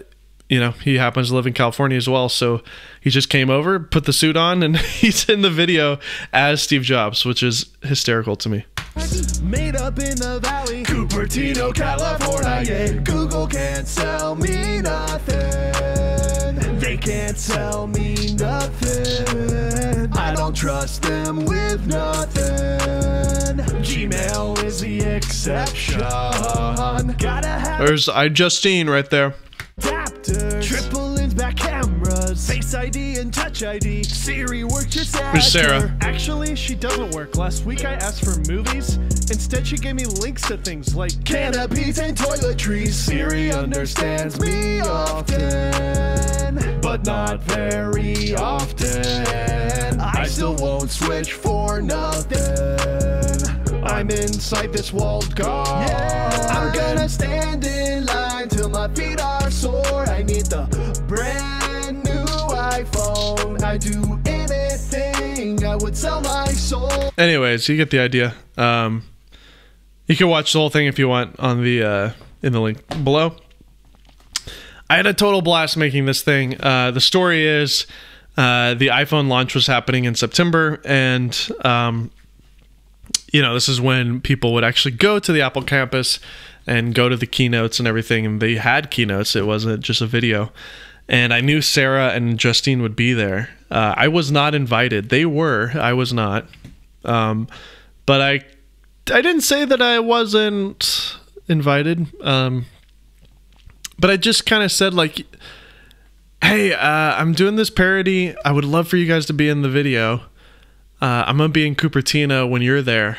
you know, he happens to live in California as well, so he just came over, put the suit on, and he's in the video as Steve Jobs, which is hysterical to me. Made up in the valley, Cupertino, California, yeah. Google can't sell me nothing. They can't sell me nothing. I don't trust them with nothing. Gmail is the exception. Gotta have. There's iJustine right there. Adapters, triple lens back cameras, Face ID and Touch ID, Siri worked just after. Sarah. Actually, she doesn't work. Last week I asked for movies. Instead, she gave me links to things like canopies and toiletries. Siri understands me often, but not very often. I still won't switch for nothing. I'm inside this walled garden. Yeah. I'm gonna stand in line till my feet are sore. I need the brand new iPhone. I do anything. I would sell my soul. Anyways, you get the idea. You can watch the whole thing if you want on the in the link below. I had a total blast making this thing. The story is the iPhone launch was happening in September, and you know, this is when people would actually go to the Apple campus and go to the keynotes and everything. And they had keynotes. It wasn't just a video. And I knew Sarah and Justine would be there. I was not invited. They were. I was not. But I didn't say that I wasn't invited. But I just kind of said, like, hey, I'm doing this parody. I would love for you guys to be in the video. I'm gonna be in Cupertino when you're there.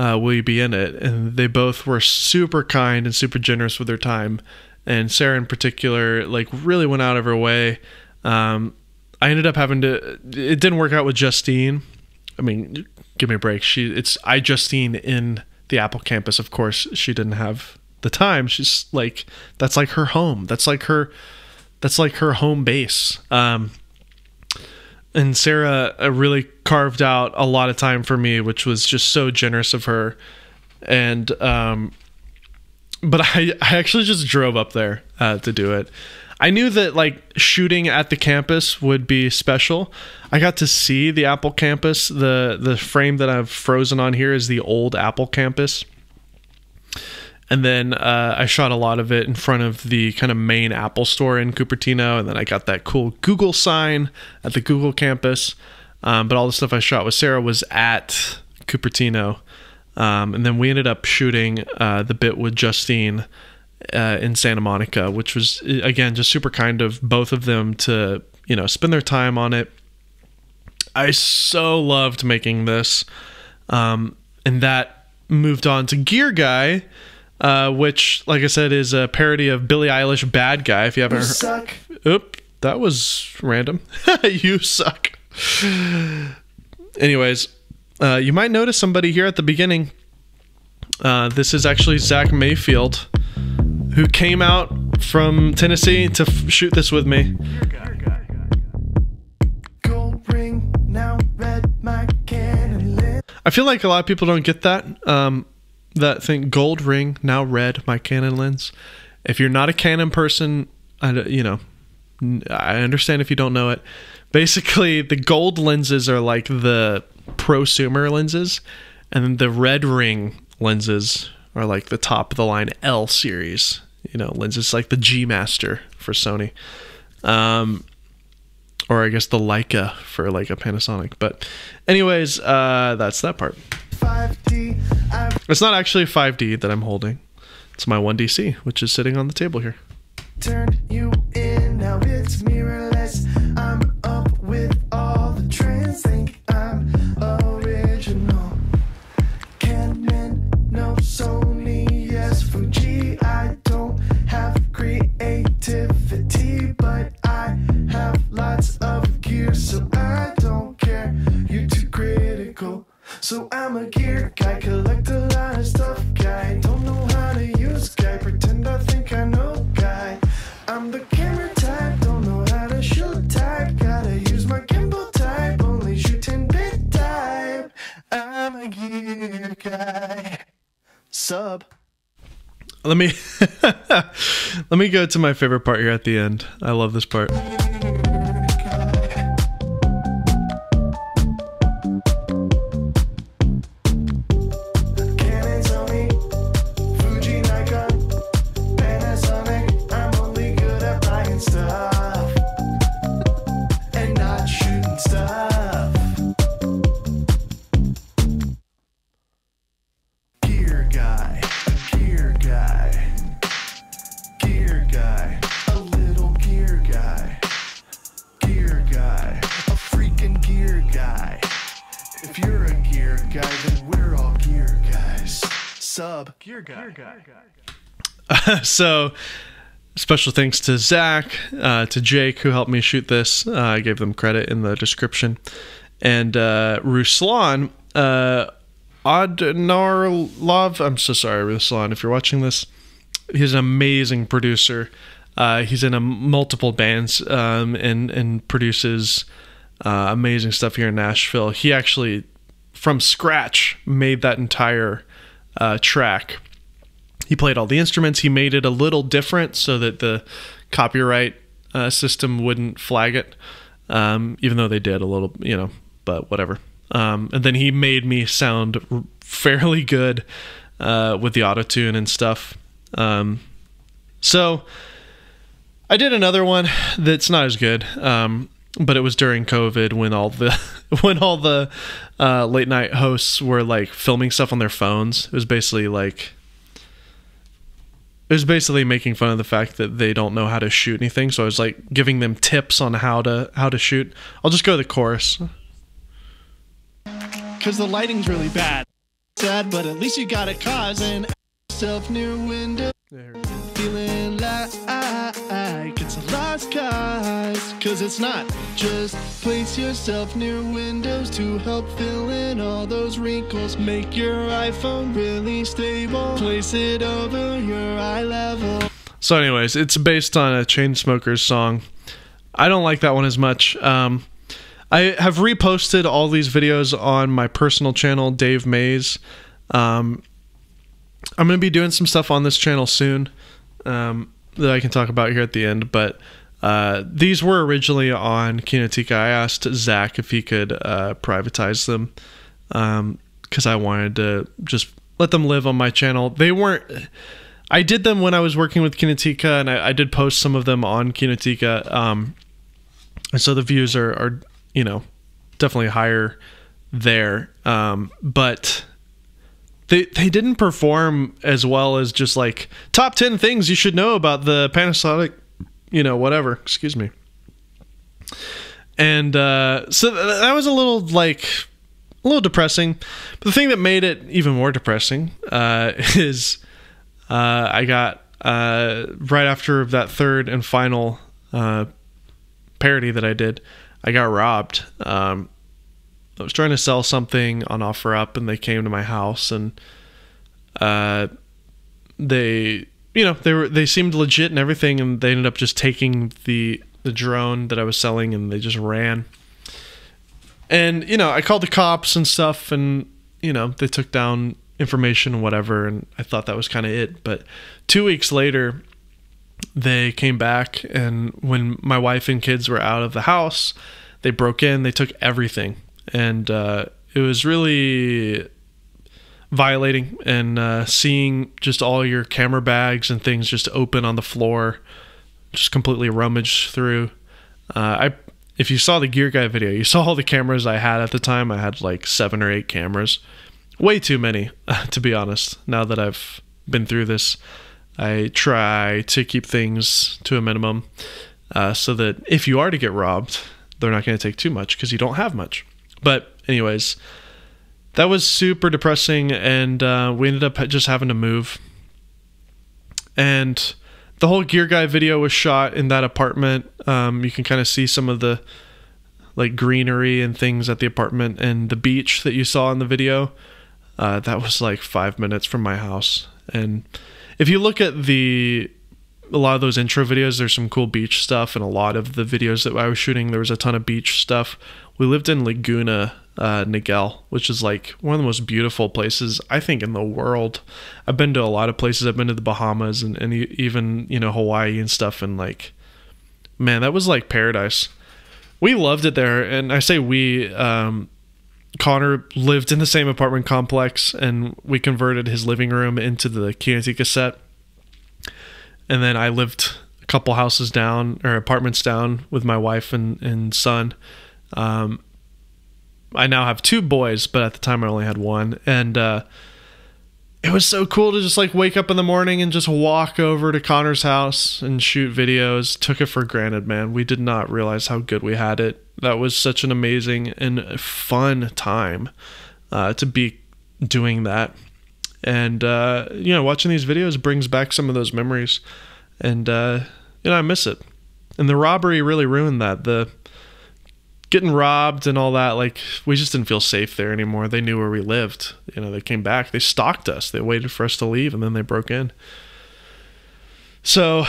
Will you be in it? And they both were super kind and super generous with their time. And Sarah in particular, like, really went out of her way. I ended up having to. It didn't work out with Justine. I mean, give me a break. It's iJustine in the Apple campus. Of course, she didn't have the time. She's like, that's like her home. That's like her home base. And Sarah really carved out a lot of time for me, which was just so generous of her. And, but I actually just drove up there to do it. I knew that, like, shooting at the campus would be special. I got to see the Apple campus. The frame that I've frozen on here is the old Apple campus. And then I shot a lot of it in front of the kind of main Apple store in Cupertino. And then I got that cool Google sign at the Google campus. But all the stuff I shot with Sarah was at Cupertino. And then we ended up shooting the bit with Justine in Santa Monica, which was, again, just super kind of both of them to, you know, spend their time on it. I so loved making this. And that moved on to Gear Guy. Which, like I said, is a parody of Billie Eilish, Bad Guy, if you haven't heard. Oop, that was random. You suck. Anyways, you might notice somebody here at the beginning. This is actually Zach Mayfield, who came out from Tennessee to shoot this with me. I feel like a lot of people don't get that. That thing, gold ring, now red, my Canon lens. If you're not a Canon person, I understand if you don't know it. Basically, the gold lenses are like the prosumer lenses, and the red ring lenses are like the top of the line L series, you know, lenses like the G Master for Sony. Or I guess the Leica for like a Panasonic. But anyways, that's that part. 5D, it's not actually 5D that I'm holding. It's my 1DC, which is sitting on the table here. Turn you in, now it's mirrorless. I'm up with all the trends, think I'm original. Canon, no Sony, yes, Fuji. I don't have creativity, but I have lots of gear, so I don't care. You're too critical. So I'm a gear guy, collect a lot of stuff guy, don't know how to use guy, pretend I think I know guy. I'm the camera type, don't know how to shoot type, gotta use my gimbal type, only shooting big type. I'm a gear guy. Sub. Let me go to my favorite part here at the end. I love this part. So special thanks to Zach, to Jake, who helped me shoot this. I gave them credit in the description. And Ruslan Adnarlov, I'm so sorry, Ruslan, if you're watching this. He's an amazing producer. He's in multiple bands and produces amazing stuff here in Nashville. He actually, from scratch, made that entire track. He played all the instruments. He made it a little different so that the copyright system wouldn't flag it, even though they did a little, you know, but whatever. And then he made me sound fairly good with the auto-tune and stuff. So I did another one that's not as good, but it was during COVID when all the late night hosts were like filming stuff on their phones. It was basically like, it was basically making fun of the fact that they don't know how to shoot anything. So I was like giving them tips on how to shoot. I'll just go to the chorus. 'Cause the lighting's really bad. Sad, but at least you got it causing self near window. There. Feeling like it's a lost cause. 'Cause it's not. Just place yourself near windows to help fill in all those wrinkles. Make your iPhone really stable. Place it over your eye level. So anyways, it's based on a Chainsmokers song. I don't like that one as much. I have reposted all these videos on my personal channel, Dave Maze. I'm going to be doing some stuff on this channel soon that I can talk about here at the end, but these were originally on Kinotika. I asked Zach if he could privatize them because I wanted to just let them live on my channel. They weren't... I did them when I was working with Kinotika, and I did post some of them on Kinotika, and so the views are, you know, definitely higher there, but... They didn't perform as well as just like top 10 things you should know about the Panasonic, you know, whatever, excuse me. And so that was a little depressing. But the thing that made it even more depressing is I got right after that third and final parody that I did, I got robbed. I was trying to sell something on OfferUp, and they came to my house, and they, you know, they seemed legit and everything, and they ended up just taking the drone that I was selling, and they just ran. And you know, I called the cops and stuff, and you know, they took down information, whatever, and I thought that was kind of it. But 2 weeks later, they came back, and when my wife and kids were out of the house, they broke in, they took everything. And it was really violating, and seeing just all your camera bags and things just open on the floor, just completely rummaged through. If you saw the Gear Guy video, you saw all the cameras I had at the time. I had like 7 or 8 cameras. Way too many, to be honest. Now that I've been through this, I try to keep things to a minimum so that if you are to get robbed, they're not going to take too much because you don't have much. But anyways, that was super depressing, and we ended up just having to move. And the whole Gear Guy video was shot in that apartment. You can kind of see some of the like greenery and things at the apartment, and the beach that you saw in the video. That was like 5 minutes from my house. And if you look at a lot of those intro videos, there's some cool beach stuff, and a lot of the videos that I was shooting, there was a ton of beach stuff. We lived in Laguna Niguel, which is like one of the most beautiful places I think in the world. I've been to a lot of places. I've been to the Bahamas and even, you know, Hawaii and stuff, and like, man, that was like paradise. We loved it there, and I say we, Connor lived in the same apartment complex, and we converted his living room into the Kinotika set. And then I lived a couple houses down, or apartments down, with my wife and son. I now have 2 boys, but at the time I only had 1. And it was so cool to just like wake up in the morning and just walk over to Connor's house and shoot videos. Took it for granted, man. We did not realize how good we had it. That was such an amazing and fun time to be doing that. And, you know, watching these videos brings back some of those memories, and, you know, I miss it. And the robbery really ruined that. The getting robbed and all that, like, we just didn't feel safe there anymore. They knew where we lived. You know, they came back, they stalked us, they waited for us to leave, and then they broke in. So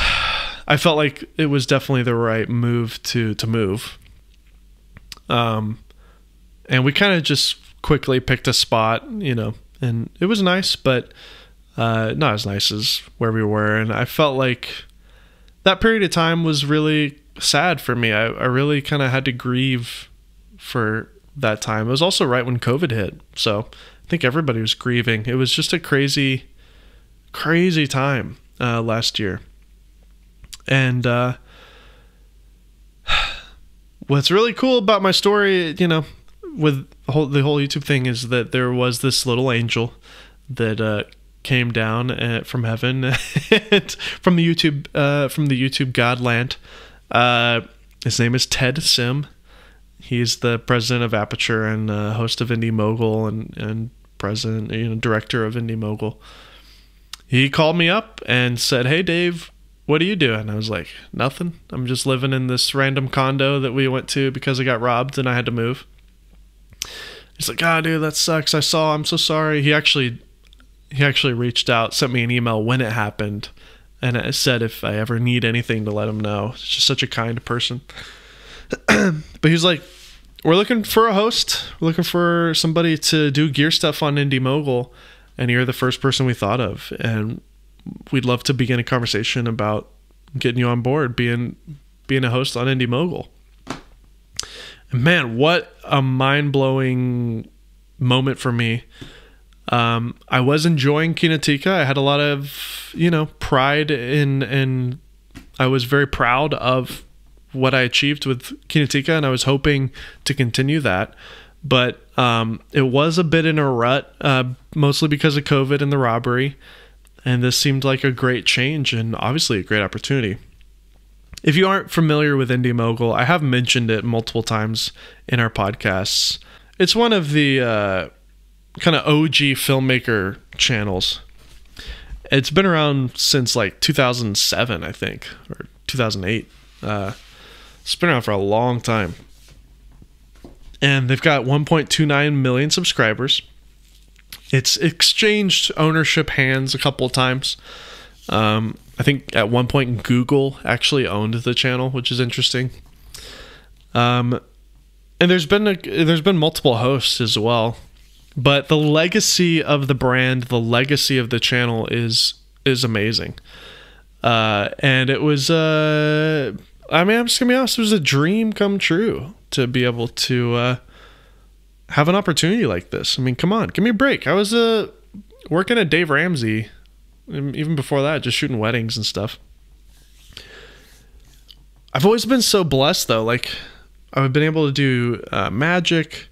I felt like it was definitely the right move to move. And we kind of just quickly picked a spot, you know. And it was nice, but not as nice as where we were. And I felt like that period of time was really sad for me. I really kind of had to grieve for that time. It was also right when COVID hit. So I think everybody was grieving. It was just a crazy, crazy time last year. And what's really cool about my story, you know, with the whole YouTube thing, is that there was this little angel that came down from heaven from the YouTube Godland. His name is Ted Sim. He's the president of Aperture and host of Indie Mogul and president, you know, director of Indie Mogul. He called me up and said, "Hey Dave, what are you doing?" I was like, "Nothing. I'm just living in this random condo that we went to because I got robbed and I had to move." He's like, "Ah, dude, that sucks. I'm so sorry." He actually reached out, sent me an email when it happened, and I said if I ever need anything to let him know. He's just such a kind person. But he's like, "We're looking for a host. We're looking for somebody to do gear stuff on Indie Mogul, and you're the first person we thought of. And we'd love to begin a conversation about getting you on board, being a host on Indie Mogul." Man, what a mind-blowing moment for me. I was enjoying Kinotika. I had a lot of, you know, pride in, and I was very proud of what I achieved with Kinotika, and I was hoping to continue that. But it was a bit in a rut, mostly because of COVID and the robbery, and this seemed like a great change and obviously a great opportunity. If you aren't familiar with Indie Mogul, I have mentioned it multiple times in our podcasts. It's one of the kind of OG filmmaker channels. It's been around since like 2007, I think, or 2008. It's been around for a long time. And they've got 1.29 million subscribers. It's exchanged ownership hands a couple of times. I think at one point Google actually owned the channel, which is interesting. And there's been multiple hosts as well. But the legacy of the brand, the legacy of the channel is amazing. And it was, I mean, I'm just gonna be honest, it was a dream come true to be able to have an opportunity like this. I mean, come on, give me a break. I was working at Dave Ramsey, even before that, just shooting weddings and stuff. I've always been so blessed, though. Like, I've been able to do magic,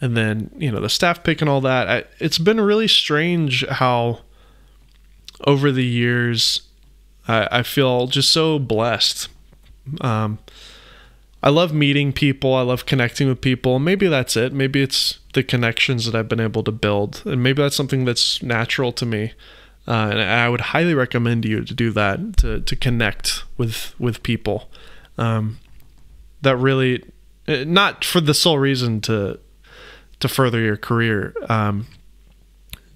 and then, you know, the staff pick and all that. It's been really strange how over the years I feel just so blessed. I love meeting people. I love connecting with people. Maybe that's it. Maybe it's the connections that I've been able to build. And maybe that's something that's natural to me. And I would highly recommend you to do that, to connect with people. That really, not for the sole reason to further your career.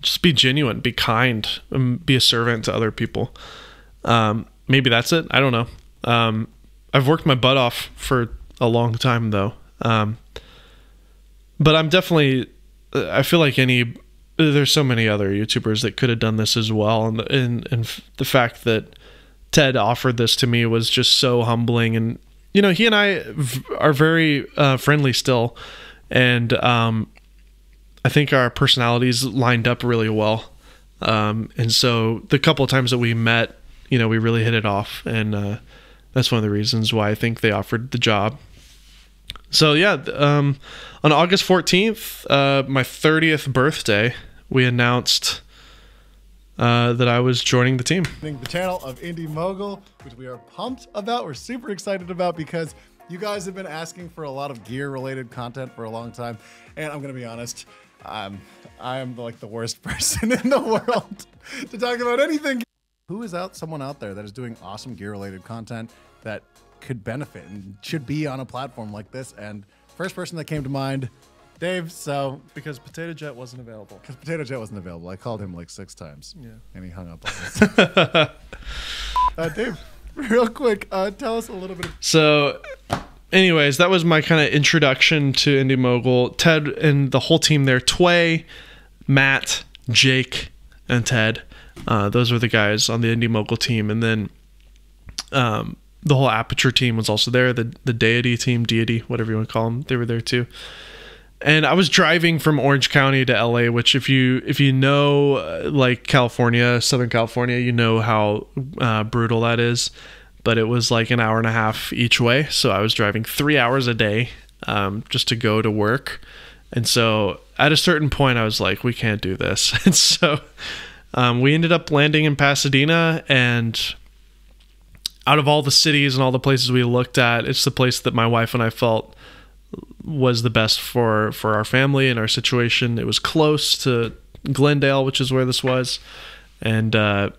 Just be genuine, be kind, and be a servant to other people. Maybe that's it. I don't know. I've worked my butt off for a long time, though. But I'm definitely, I feel like there's so many other YouTubers that could have done this as well. And the fact that Ted offered this to me was just so humbling. And, you know, he and I are very friendly still. And I think our personalities lined up really well. And so the couple of times that we met, you know, we really hit it off. And that's one of the reasons why I think they offered the job. So yeah, on August 14th, my 30th birthday, we announced that I was joining the team. The channel of Indie Mogul, which we are pumped about. We're super excited about because you guys have been asking for a lot of gear related content for a long time. And I'm going to be honest, I'm like the worst person in the world to talk about anything. Who is someone out there that is doing awesome gear related content that could benefit and should be on a platform like this? And first person that came to mind, Dave. So because Potato Jet wasn't available. Because Potato Jet wasn't available. I called him like 6 times. Yeah. And he hung up on us. Dave, real quick, tell us a little bit. So anyways, that was my kind of introduction to Indie Mogul. Ted and the whole team there, Tway, Matt, Jake, and Ted. Those were the guys on the Indie Mogul team. And then the whole Aperture team was also there. The Deity team, whatever you want to call them, they were there too. And I was driving from Orange County to LA, which if you know, like California, Southern California, you know how brutal that is. But it was like an hour and a half each way. So I was driving 3 hours a day just to go to work. And so at a certain point, I was like, we can't do this. And so we ended up landing in Pasadena, and out of all the cities and all the places we looked at, it's the place that my wife and I felt was the best for our family and our situation. It was close to Glendale, which is where this was. And I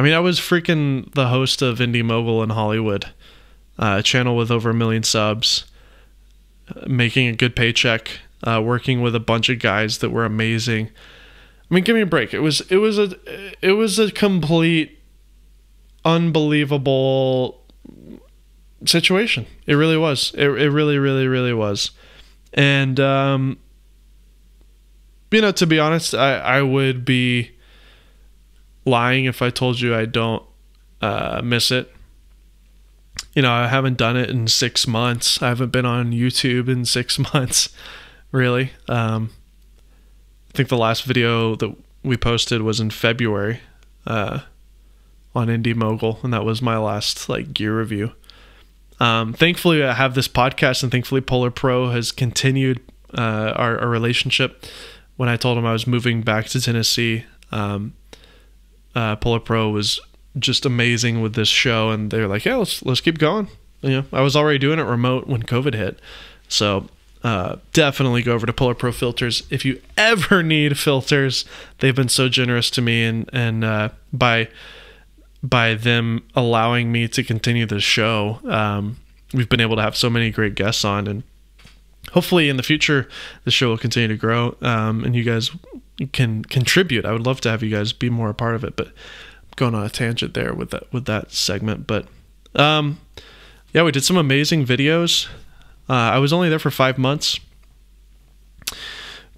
mean, I was freaking the host of Indie Mogul in Hollywood, a channel with over 1 million subs, making a good paycheck, working with a bunch of guys that were amazing. I mean, give me a break. It was a complete unbelievable situation. It really was. It really, really, really was. And you know, to be honest, I would be lying if I told you I don't miss it. You know, I haven't done it in 6 months. I haven't been on YouTube in 6 months, really. I think the last video that we posted was in February on Indie Mogul, and that was my last like gear review. Thankfully, I have this podcast, and thankfully Polar Pro has continued our relationship. When I told him I was moving back to Tennessee, Polar Pro was just amazing with this show, and they're like, "Yeah, let's keep going." You know, I was already doing it remote when COVID hit, so. Definitely go over to Polar Pro Filters if you ever need filters. They've been so generous to me, and by them allowing me to continue this show, we've been able to have so many great guests on, and hopefully in the future the show will continue to grow, and you guys can contribute. I would love to have you guys be more a part of it, but I'm going on a tangent there with that segment. But yeah, we did some amazing videos. I was only there for 5 months,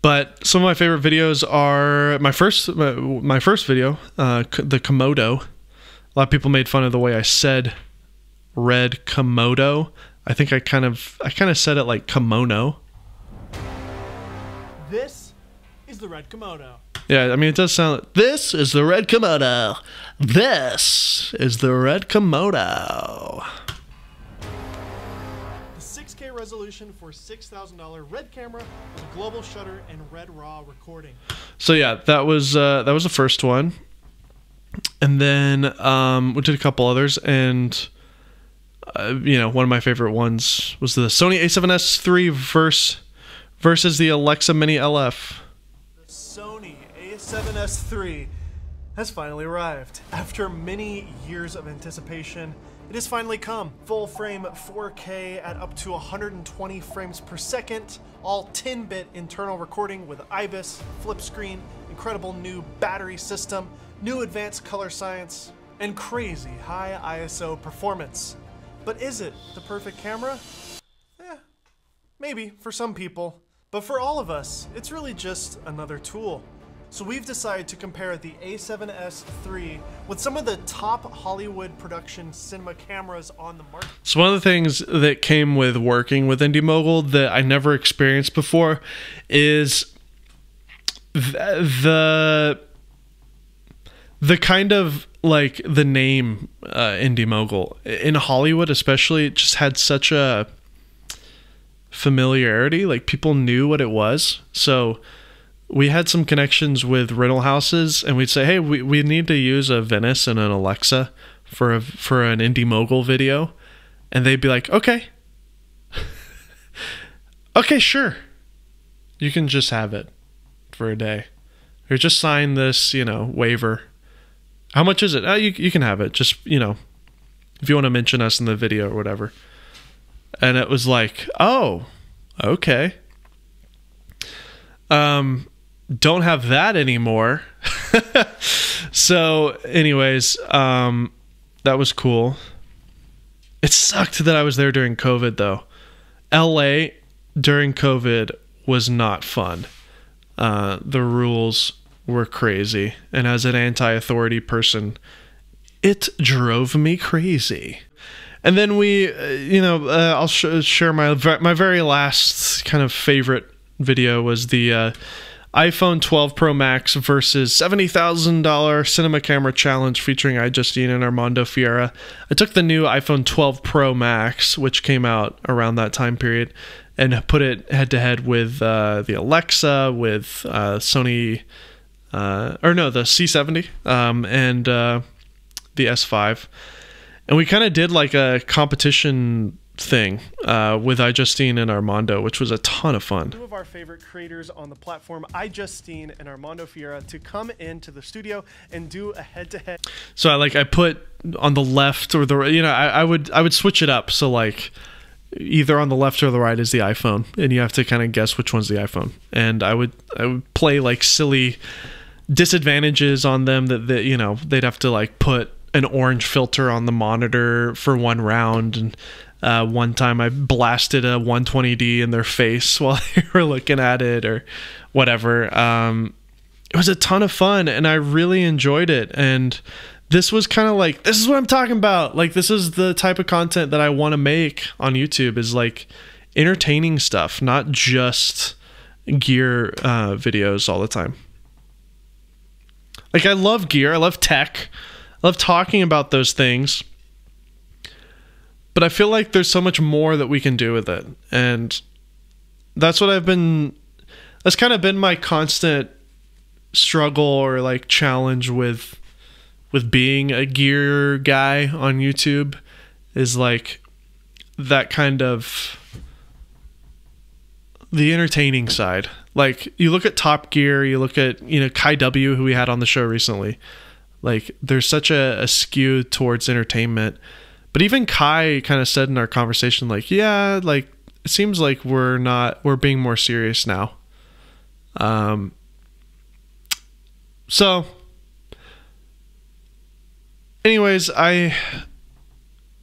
But some of my favorite videos are my first video, the Komodo. A lot of people made fun of the way I said red Komodo. I think I kind of said it like kimono. This is the red kimono. Yeah, I mean, it does sound like, this is the red kimono. This is the red kimono. The 6K resolution for $6,000 red camera with a global shutter and red raw recording. So yeah, that was the first one. And then we did a couple others, and you know, one of my favorite ones was the Sony A7S III versus the Alexa Mini LF. The Sony A7S III has finally arrived. After many years of anticipation, it has finally come. Full frame 4K at up to 120 frames per second, all 10-bit internal recording with IBIS, flip screen, incredible new battery system, new advanced color science, and crazy high ISO performance. But is it the perfect camera? Eh, maybe for some people. But for all of us, it's really just another tool. So we've decided to compare the A7S III with some of the top Hollywood production cinema cameras on the market. So one of the things that came with working with Indie Mogul that I never experienced before is the kind of, like, the name Indie Mogul in Hollywood especially, it just had such a familiarity, like people knew what it was. So we had some connections with rental houses, and we'd say, hey, we need to use a Venice and an Alexa for an Indie Mogul video, and they'd be like, okay. Okay, sure, you can just have it for a day, or just sign this, you know, waiver. How much is it? Oh, you can have it. Just, you know, if you want to mention us in the video or whatever. And it was like, oh, okay. Don't have that anymore. So anyways, that was cool. It sucked that I was there during COVID though. LA during COVID was not fun. The rules were crazy, and as an anti-authority person, it drove me crazy. And then we, you know, I'll share my very last kind of favorite video was the iPhone 12 Pro Max versus $70,000 cinema camera challenge featuring iJustine and Armando Fiera. I took the new iPhone 12 Pro Max, which came out around that time period, and put it head to head with the Alexa, with Sony. Or no, the C70 and the S5, and we kind of did like a competition thing with iJustine and Armando, which was a ton of fun. Two of our favorite creators on the platform, iJustine and Armando Fiera, to come into the studio and do a head-to-head. So I put on the left or the right, you know, I would switch it up, so like either on the left or the right is the iPhone, and you have to kind of guess which one's the iPhone. And I would play like silly disadvantages on them that you know, they'd have to like put an orange filter on the monitor for one round, and one time I blasted a 120D in their face while they were looking at it or whatever. It was a ton of fun, and I really enjoyed it. And this was kind of like, this is what I'm talking about. Like, this is the type of content that I want to make on YouTube, is like entertaining stuff, not just gear videos all the time. Like, I love gear, I love tech, I love talking about those things, but I feel like there's so much more that we can do with it. And that's what I've been, that's kind of been my constant struggle or like challenge with being a gear guy on YouTube, is like that kind of the entertaining side. Like, you look at Top Gear, you look at, you know, Kai W, who we had on the show recently. Like, there's such a skew towards entertainment. But even Kai kind of said in our conversation, like, yeah, like, it seems like we're being more serious now. So anyways, I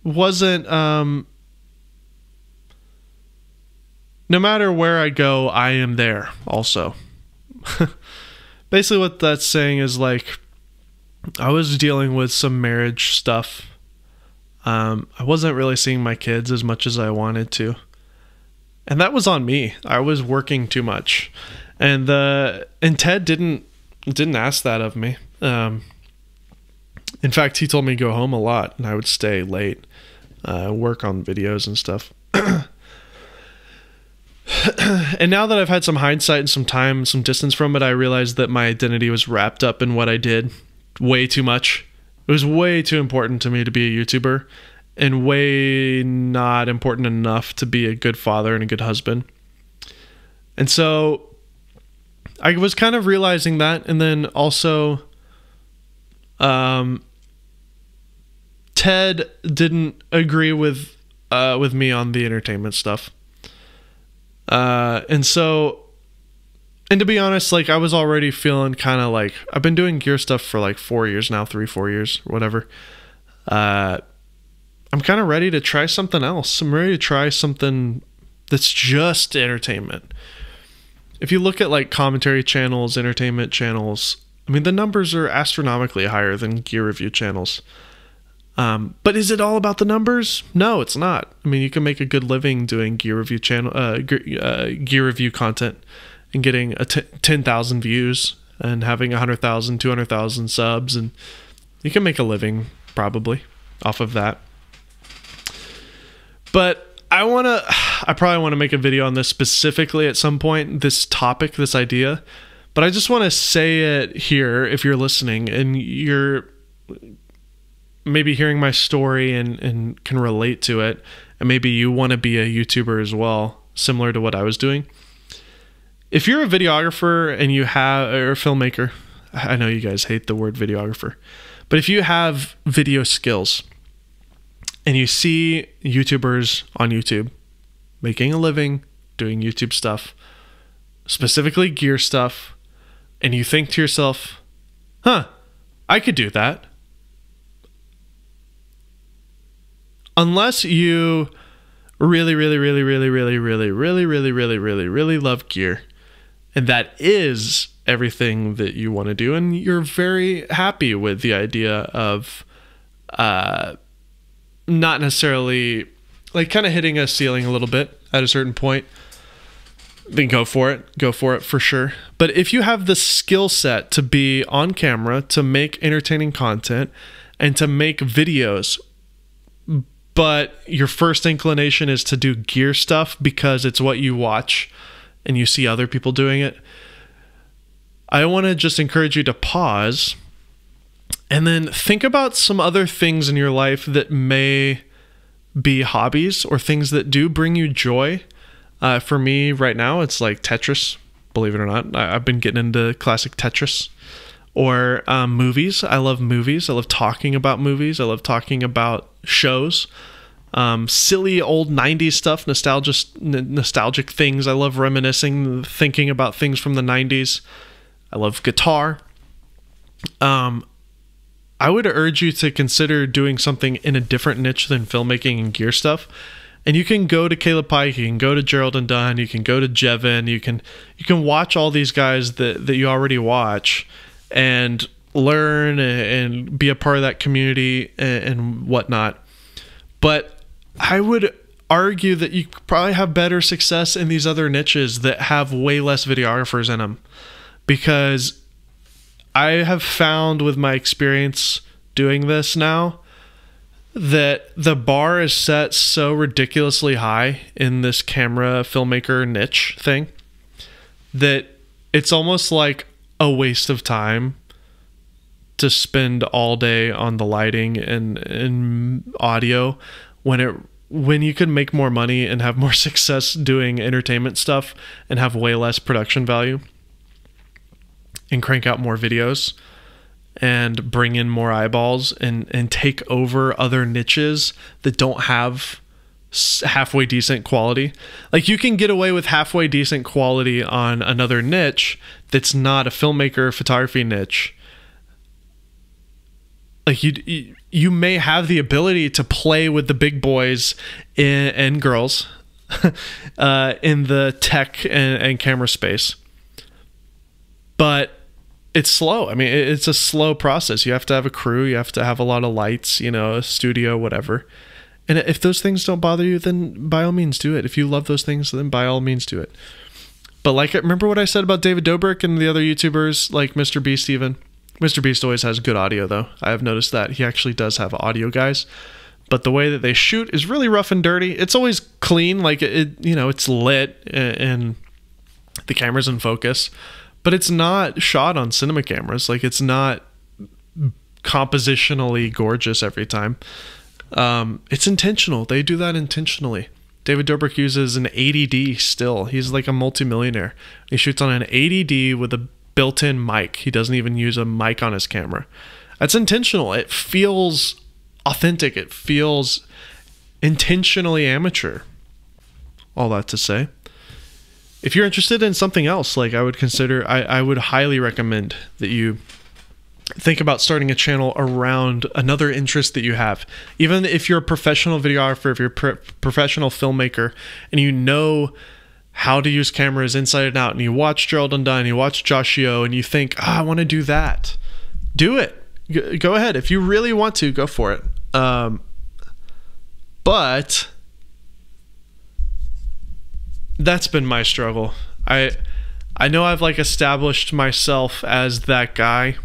wasn't, no matter where I go, I am there also. Basically what that's saying is, like, I was dealing with some marriage stuff. I wasn't really seeing my kids as much as I wanted to. And that was on me. I was working too much. And Ted didn't ask that of me. In fact, he told me to go home a lot, and I would stay late, work on videos and stuff. And now that I've had some hindsight and some time, some distance from it, I realized that my identity was wrapped up in what I did way too much. It was way too important to me to be a YouTuber, and way not important enough to be a good father and a good husband. And so I was kind of realizing that, and then also Ted didn't agree with me on the entertainment stuff. And to be honest, like, I was already feeling kind of like, I've been doing gear stuff for like 4 years now, 3, 4 years, whatever. I'm kind of ready to try something else. I'm ready to try something that's just entertainment. If you look at like commentary channels, entertainment channels, I mean, the numbers are astronomically higher than gear review channels. But is it all about the numbers? No, it's not. I mean, you can make a good living doing gear review channel, gear review content, and getting 10,000 views and having 100,000, 200,000 subs, and you can make a living probably off of that. But I probably want to make a video on this specifically at some point, this topic, this idea. But I just want to say it here, if you're listening and you're maybe hearing my story and can relate to it, and maybe you want to be a YouTuber as well, similar to what I was doing. If you're a videographer and you have, or a filmmaker, I know you guys hate the word videographer, but if you have video skills and you see YouTubers on YouTube making a living doing YouTube stuff, specifically gear stuff, and you think to yourself, huh, I could do that. Unless you really, really, really, really, really, really, really, really, really, really, really love gear, and that is everything that you want to do, and you're very happy with the idea of not necessarily, like, kind of hitting a ceiling a little bit at a certain point, then go for it for sure. But if you have the skill set to be on camera, to make entertaining content, and to make videos, but your first inclination is to do gear stuff because it's what you watch and you see other people doing it, I want to just encourage you to pause and then think about some other things in your life that may be hobbies or things that do bring you joy. For me right now, it's like Tetris, believe it or not. I've been getting into classic Tetris. Or movies. I love movies. I love talking about movies. I love talking about shows. Silly old 90s stuff, nostalgic things. I love reminiscing, thinking about things from the 90s. I love guitar. I would urge you to consider doing something in a different niche than filmmaking and gear stuff. And you can go to Caleb Pike, you can go to Gerald and Dunn, you can go to Jevin, you can watch all these guys that you already watch, and learn and be a part of that community and whatnot. But I would argue that you probably have better success in these other niches that have way less videographers in them, because I have found with my experience doing this now that the bar is set so ridiculously high in this camera filmmaker niche thing that it's almost like a waste of time to spend all day on the lighting and audio when you could make more money and have more success doing entertainment stuff and have way less production value and crank out more videos and bring in more eyeballs and take over other niches that don't have halfway decent quality. Like, you can get away with halfway decent quality on another niche that's not a filmmaker photography niche. Like, you may have the ability to play with the big boys and girls in the tech and camera space, but it's slow. I mean, it's a slow process. You have to have a crew, you have to have a lot of lights, you know, a studio, whatever. And if those things don't bother you, then by all means do it. If you love those things, then by all means do it. But like, remember what I said about David Dobrik and the other YouTubers, like Mr. Beast even? Mr. Beast always has good audio, though. I have noticed that. He actually does have audio guys. But the way that they shoot is really rough and dirty. It's always clean, like, you know, it's lit and the camera's in focus. But it's not shot on cinema cameras. Like, it's not compositionally gorgeous every time. It's intentional. They do that intentionally. David Dobrik uses an 80D still. He's like a multimillionaire. He shoots on an 80D with a built-in mic. He doesn't even use a mic on his camera. That's intentional. It feels authentic. It feels intentionally amateur. All that to say, if you're interested in something else, like I would consider, I would highly recommend that you think about starting a channel around another interest that you have. Even if you're a professional videographer, if you're a professional filmmaker, and you know how to use cameras inside and out, and you watch Gerald Undine, you watch Josh Yeo, and you think, oh, I want to do that. Do it. Go ahead. If you really want to, go for it. But that's been my struggle. I know I've like established myself as that guy.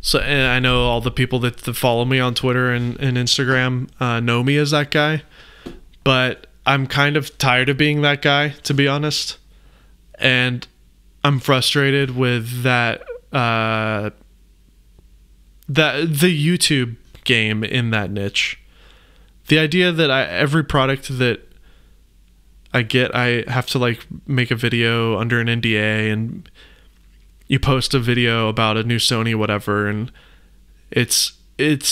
So, and I know all the people that, follow me on Twitter and Instagram know me as that guy, but I'm kind of tired of being that guy, to be honest. And I'm frustrated with that, the YouTube game in that niche. The idea that every product that I get, I have to like make a video under an NDA, and you post a video about a new Sony whatever, and it's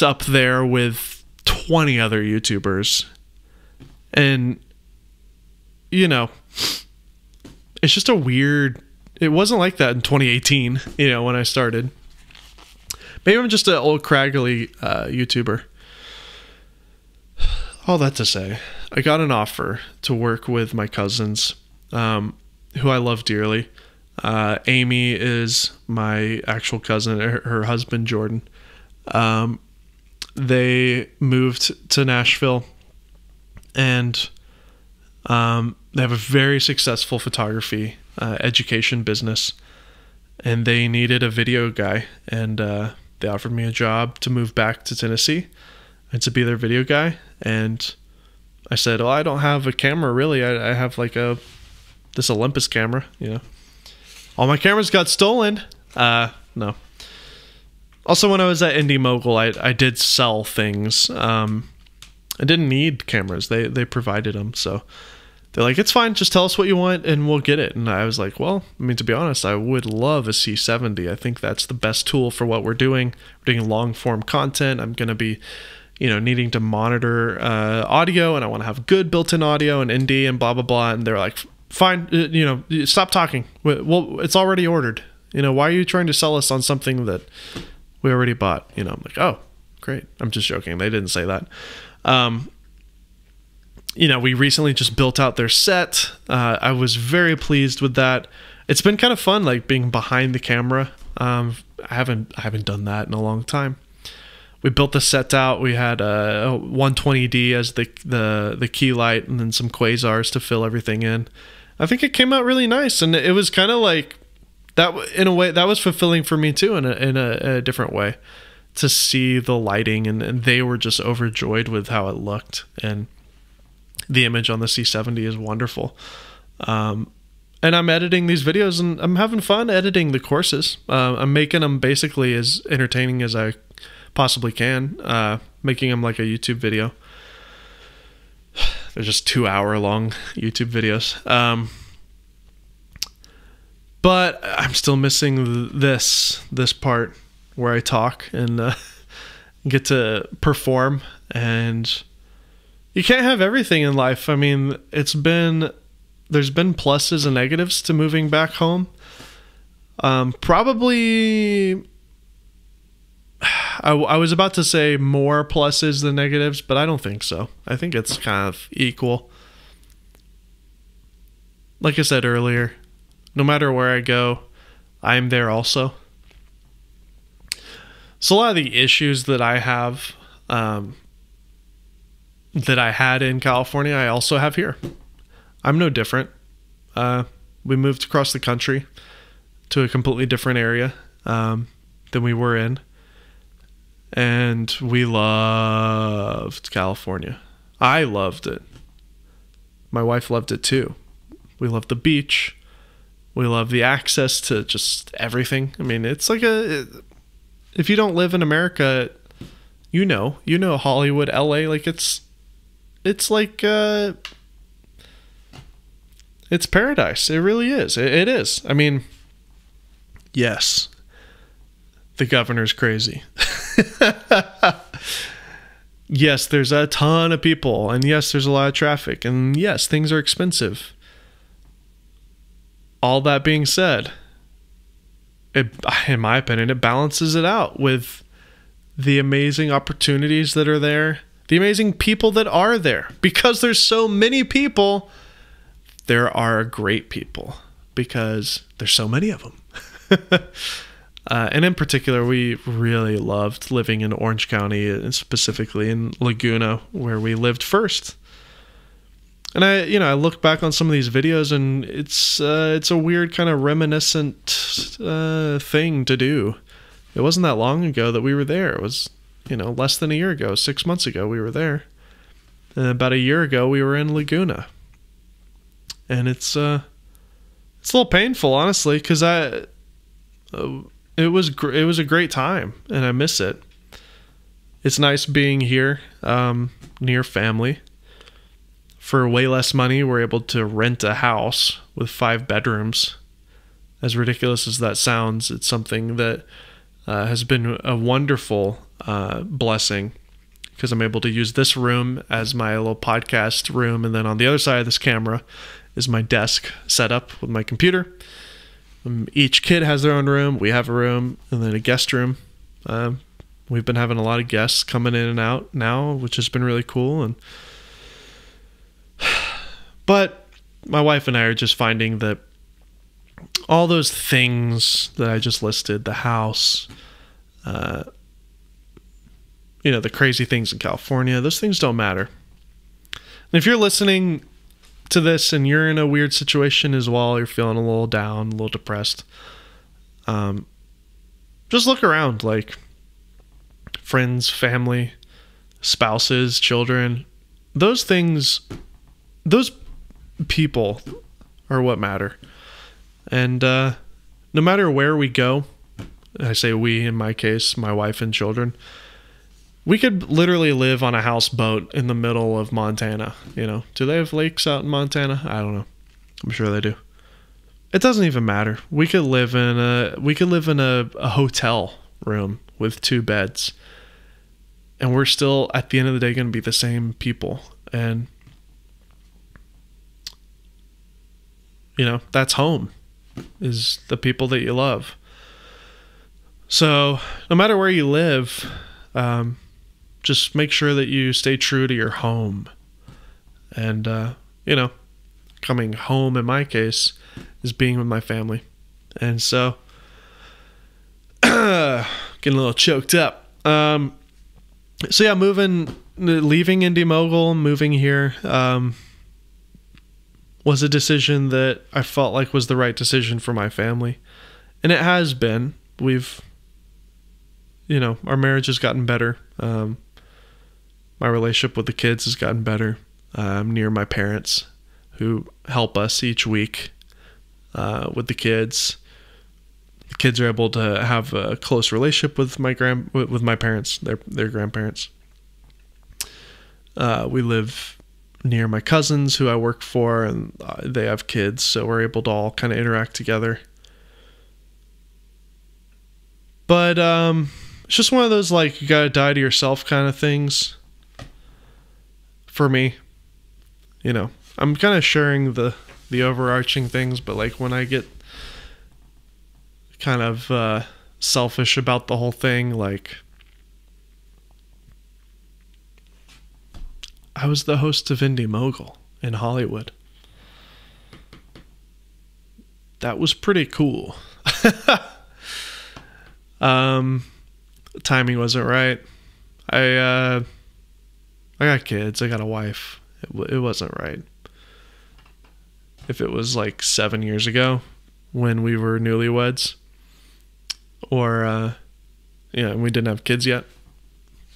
up there with 20 other YouTubers. And you know, it's just a weird, it wasn't like that in 2018, you know, when I started. Maybe I'm just an old craggly YouTuber. All that to say, I got an offer to work with my cousins, who I love dearly. Amy is my actual cousin, her husband Jordan. They moved to Nashville, and they have a very successful photography education business, and they needed a video guy, and they offered me a job to move back to Tennessee and to be their video guy. And I said, well, I don't have a camera really. I have like this Olympus camera, you know. All my cameras got stolen. No. Also, when I was at Indie Mogul, I did sell things. I didn't need cameras. They provided them. So they're like, it's fine. Just tell us what you want and we'll get it. And I was like, well, I mean, to be honest, I would love a C70. I think that's the best tool for what we're doing. We're doing long form content. I'm going to be, you know, needing to monitor audio, and I want to have good built-in audio and indie and blah, blah, blah. And they're like, fine, you know, stop talking. Well, it's already ordered. You know, why are you trying to sell us on something that we already bought? You know, I'm like, oh, great. I'm just joking. They didn't say that. You know, we recently just built out their set. I was very pleased with that. It's been kind of fun, like being behind the camera. I haven't done that in a long time. We built the set out. We had a 120D as the key light, and then some quasars to fill everything in. I think it came out really nice, and it was kind of like that in a way that was fulfilling for me too, in a different way, to see the lighting, and they were just overjoyed with how it looked, and the image on the C70 is wonderful. And I'm editing these videos, and I'm having fun editing the courses. I'm making them basically as entertaining as I possibly can, making them like a YouTube video. They're just 2 hour long YouTube videos. But I'm still missing this part where I talk and get to perform. And you can't have everything in life. I mean, there's been pluses and negatives to moving back home. Probably I was about to say more pluses than negatives, but I don't think so. I think it's kind of equal. Like I said earlier, No matter where I go, I'm there also. So a lot of the issues that I have, that I had in California, I also have here. I'm no different. We moved across the country to a completely different area than we were in. And we loved California. I loved it. My wife loved it too. We loved the beach. We loved the access to just everything. I mean, it's like if you don't live in America, you know Hollywood, LA, like it's like, it's paradise. It really is. It is. I mean, yes, the governor's crazy. Yes, there's a ton of people, and yes, there's a lot of traffic, and yes, things are expensive. All that being said, it, in my opinion, it balances it out with the amazing opportunities that are there, the amazing people that are there. Because there's so many people, there are great people, because there's so many of them. And in particular, we really loved living in Orange County, and specifically in Laguna, where we lived first. And I look back on some of these videos, and it's a weird kind of reminiscent thing to do. It wasn't that long ago that we were there. It was, less than a year ago, 6 months ago we were there. And about a year ago we were in Laguna. And it's a little painful, honestly, because it was a great time, and I miss it. It's nice being here, near family. For way less money, we're able to rent a house with 5 bedrooms. As ridiculous as that sounds, it's something that has been a wonderful blessing, because I'm able to use this room as my little podcast room, and then on the other side of this camera is my desk set up with my computer. Each kid has their own room. We have a room, and then a guest room. We've been having a lot of guests coming in and out now, which has been really cool. But my wife and I are just finding that all those things that I just listed, the house, the crazy things in California, those things don't matter. And if you're listening to this and you're in a weird situation as well, you're feeling a little down, a little depressed, just look around. Like, friends, family, spouses, children, those things, those people are what matter. And no matter where we go, I say we, in my case, my wife and children, we could literally live on a houseboat in the middle of Montana. Do they have lakes out in Montana? I don't know. I'm sure they do. It doesn't even matter. We could live in a hotel room with 2 beds, and we're still at the end of the day going to be the same people. And that's home, is the people that you love. So no matter where you live, just make sure that you stay true to your home. And, coming home in my case is being with my family. And so getting a little choked up. So yeah, leaving Indie Mogul, moving here, was a decision that I felt like was the right decision for my family. And it has been. We've, our marriage has gotten better. My relationship with the kids has gotten better. I'm near my parents, who help us each week with the kids. The kids are able to have a close relationship with my parents, their grandparents. We live near my cousins, who I work for, and they have kids, so we're able to all kind of interact together. But it's just one of those, like, you gotta die to yourself kind of things. For me, I'm kind of sharing the overarching things, but like when I get kind of selfish about the whole thing, like, I was the host of Indie Mogul in Hollywood. that was pretty cool. Timing wasn't right. I got kids, I got a wife. It wasn't right. If it was like 7 years ago when we were newlyweds, or yeah, and we didn't have kids yet,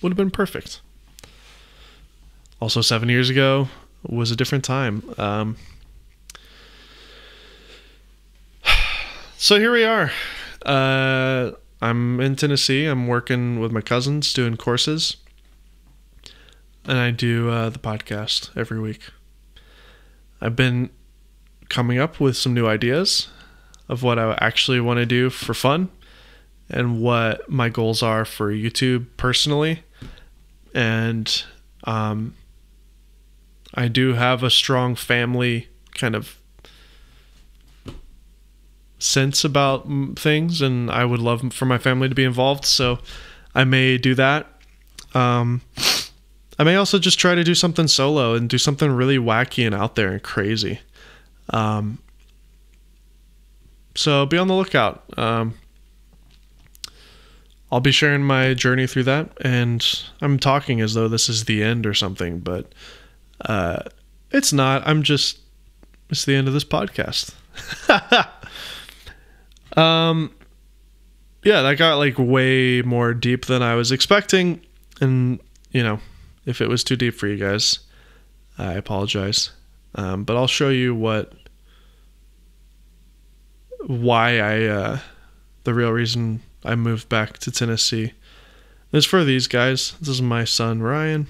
would have been perfect. Also, 7 years ago was a different time. So here we are. I'm in Tennessee. I'm working with my cousins doing courses. And I do the podcast every week. I've been coming up with some new ideas of what I actually want to do for fun and what my goals are for YouTube personally. And I do have a strong family kind of sense about things, and I would love for my family to be involved, so I may do that. I may also just try to do something solo and do something really wacky and out there and crazy. So be on the lookout. I'll be sharing my journey through that, and I'm talking as though this is the end or something, but it's not. It's the end of this podcast. Yeah, that got like way more deep than I was expecting, and you know, if it was too deep for you guys, I apologize. But I'll show you why the real reason I moved back to Tennessee is for these guys. This is my son Ryan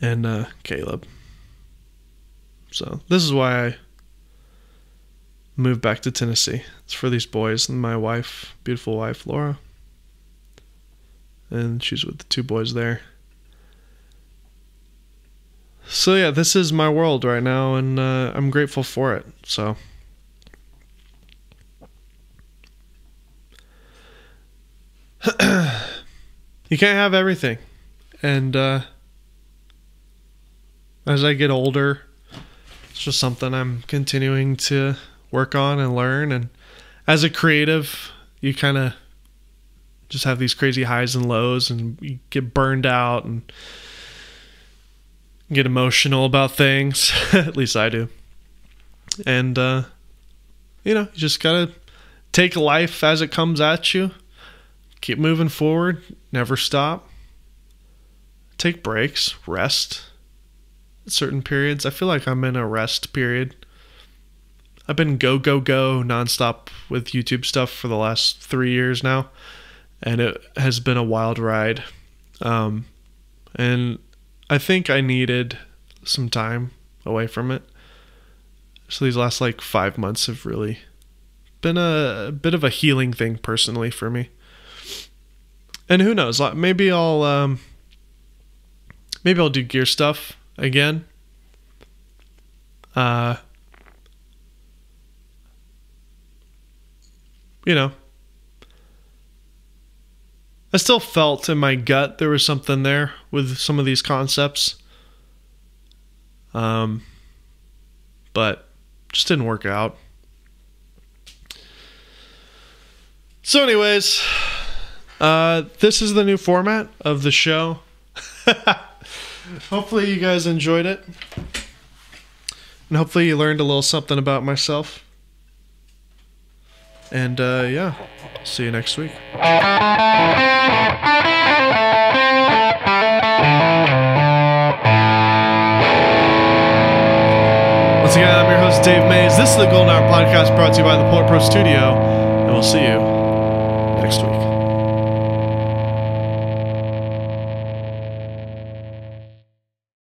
and Caleb. So this is why I moved back to Tennessee. It's for these boys and my wife, beautiful wife Laura. And she's with the two boys there. So yeah, this is my world right now, and I'm grateful for it. So you can't have everything. And as I get older, it's just something I'm continuing to work on and learn. And as a creative, you kind of just have these crazy highs and lows, and you get burned out and get emotional about things. At least I do. And, you know, you just gotta take life as it comes at you. Keep moving forward. Never stop. Take breaks. Rest. At certain periods. I feel like I'm in a rest period. I've been go, go, go nonstop with YouTube stuff for the last 3 years now. And it has been a wild ride. And I think I needed some time away from it. So these last like 5 months have really been a bit of a healing thing personally for me. And who knows, maybe I'll do gear stuff again. You know, I still felt in my gut there was something there with some of these concepts. But just didn't work out. So anyways, this is the new format of the show. Hopefully you guys enjoyed it. And hopefully you learned a little something about myself. And yeah, see you next week. Once again, I'm your host, Dave Maze. This is the Golden Hour Podcast, brought to you by the Polar Pro Studio, and we'll see you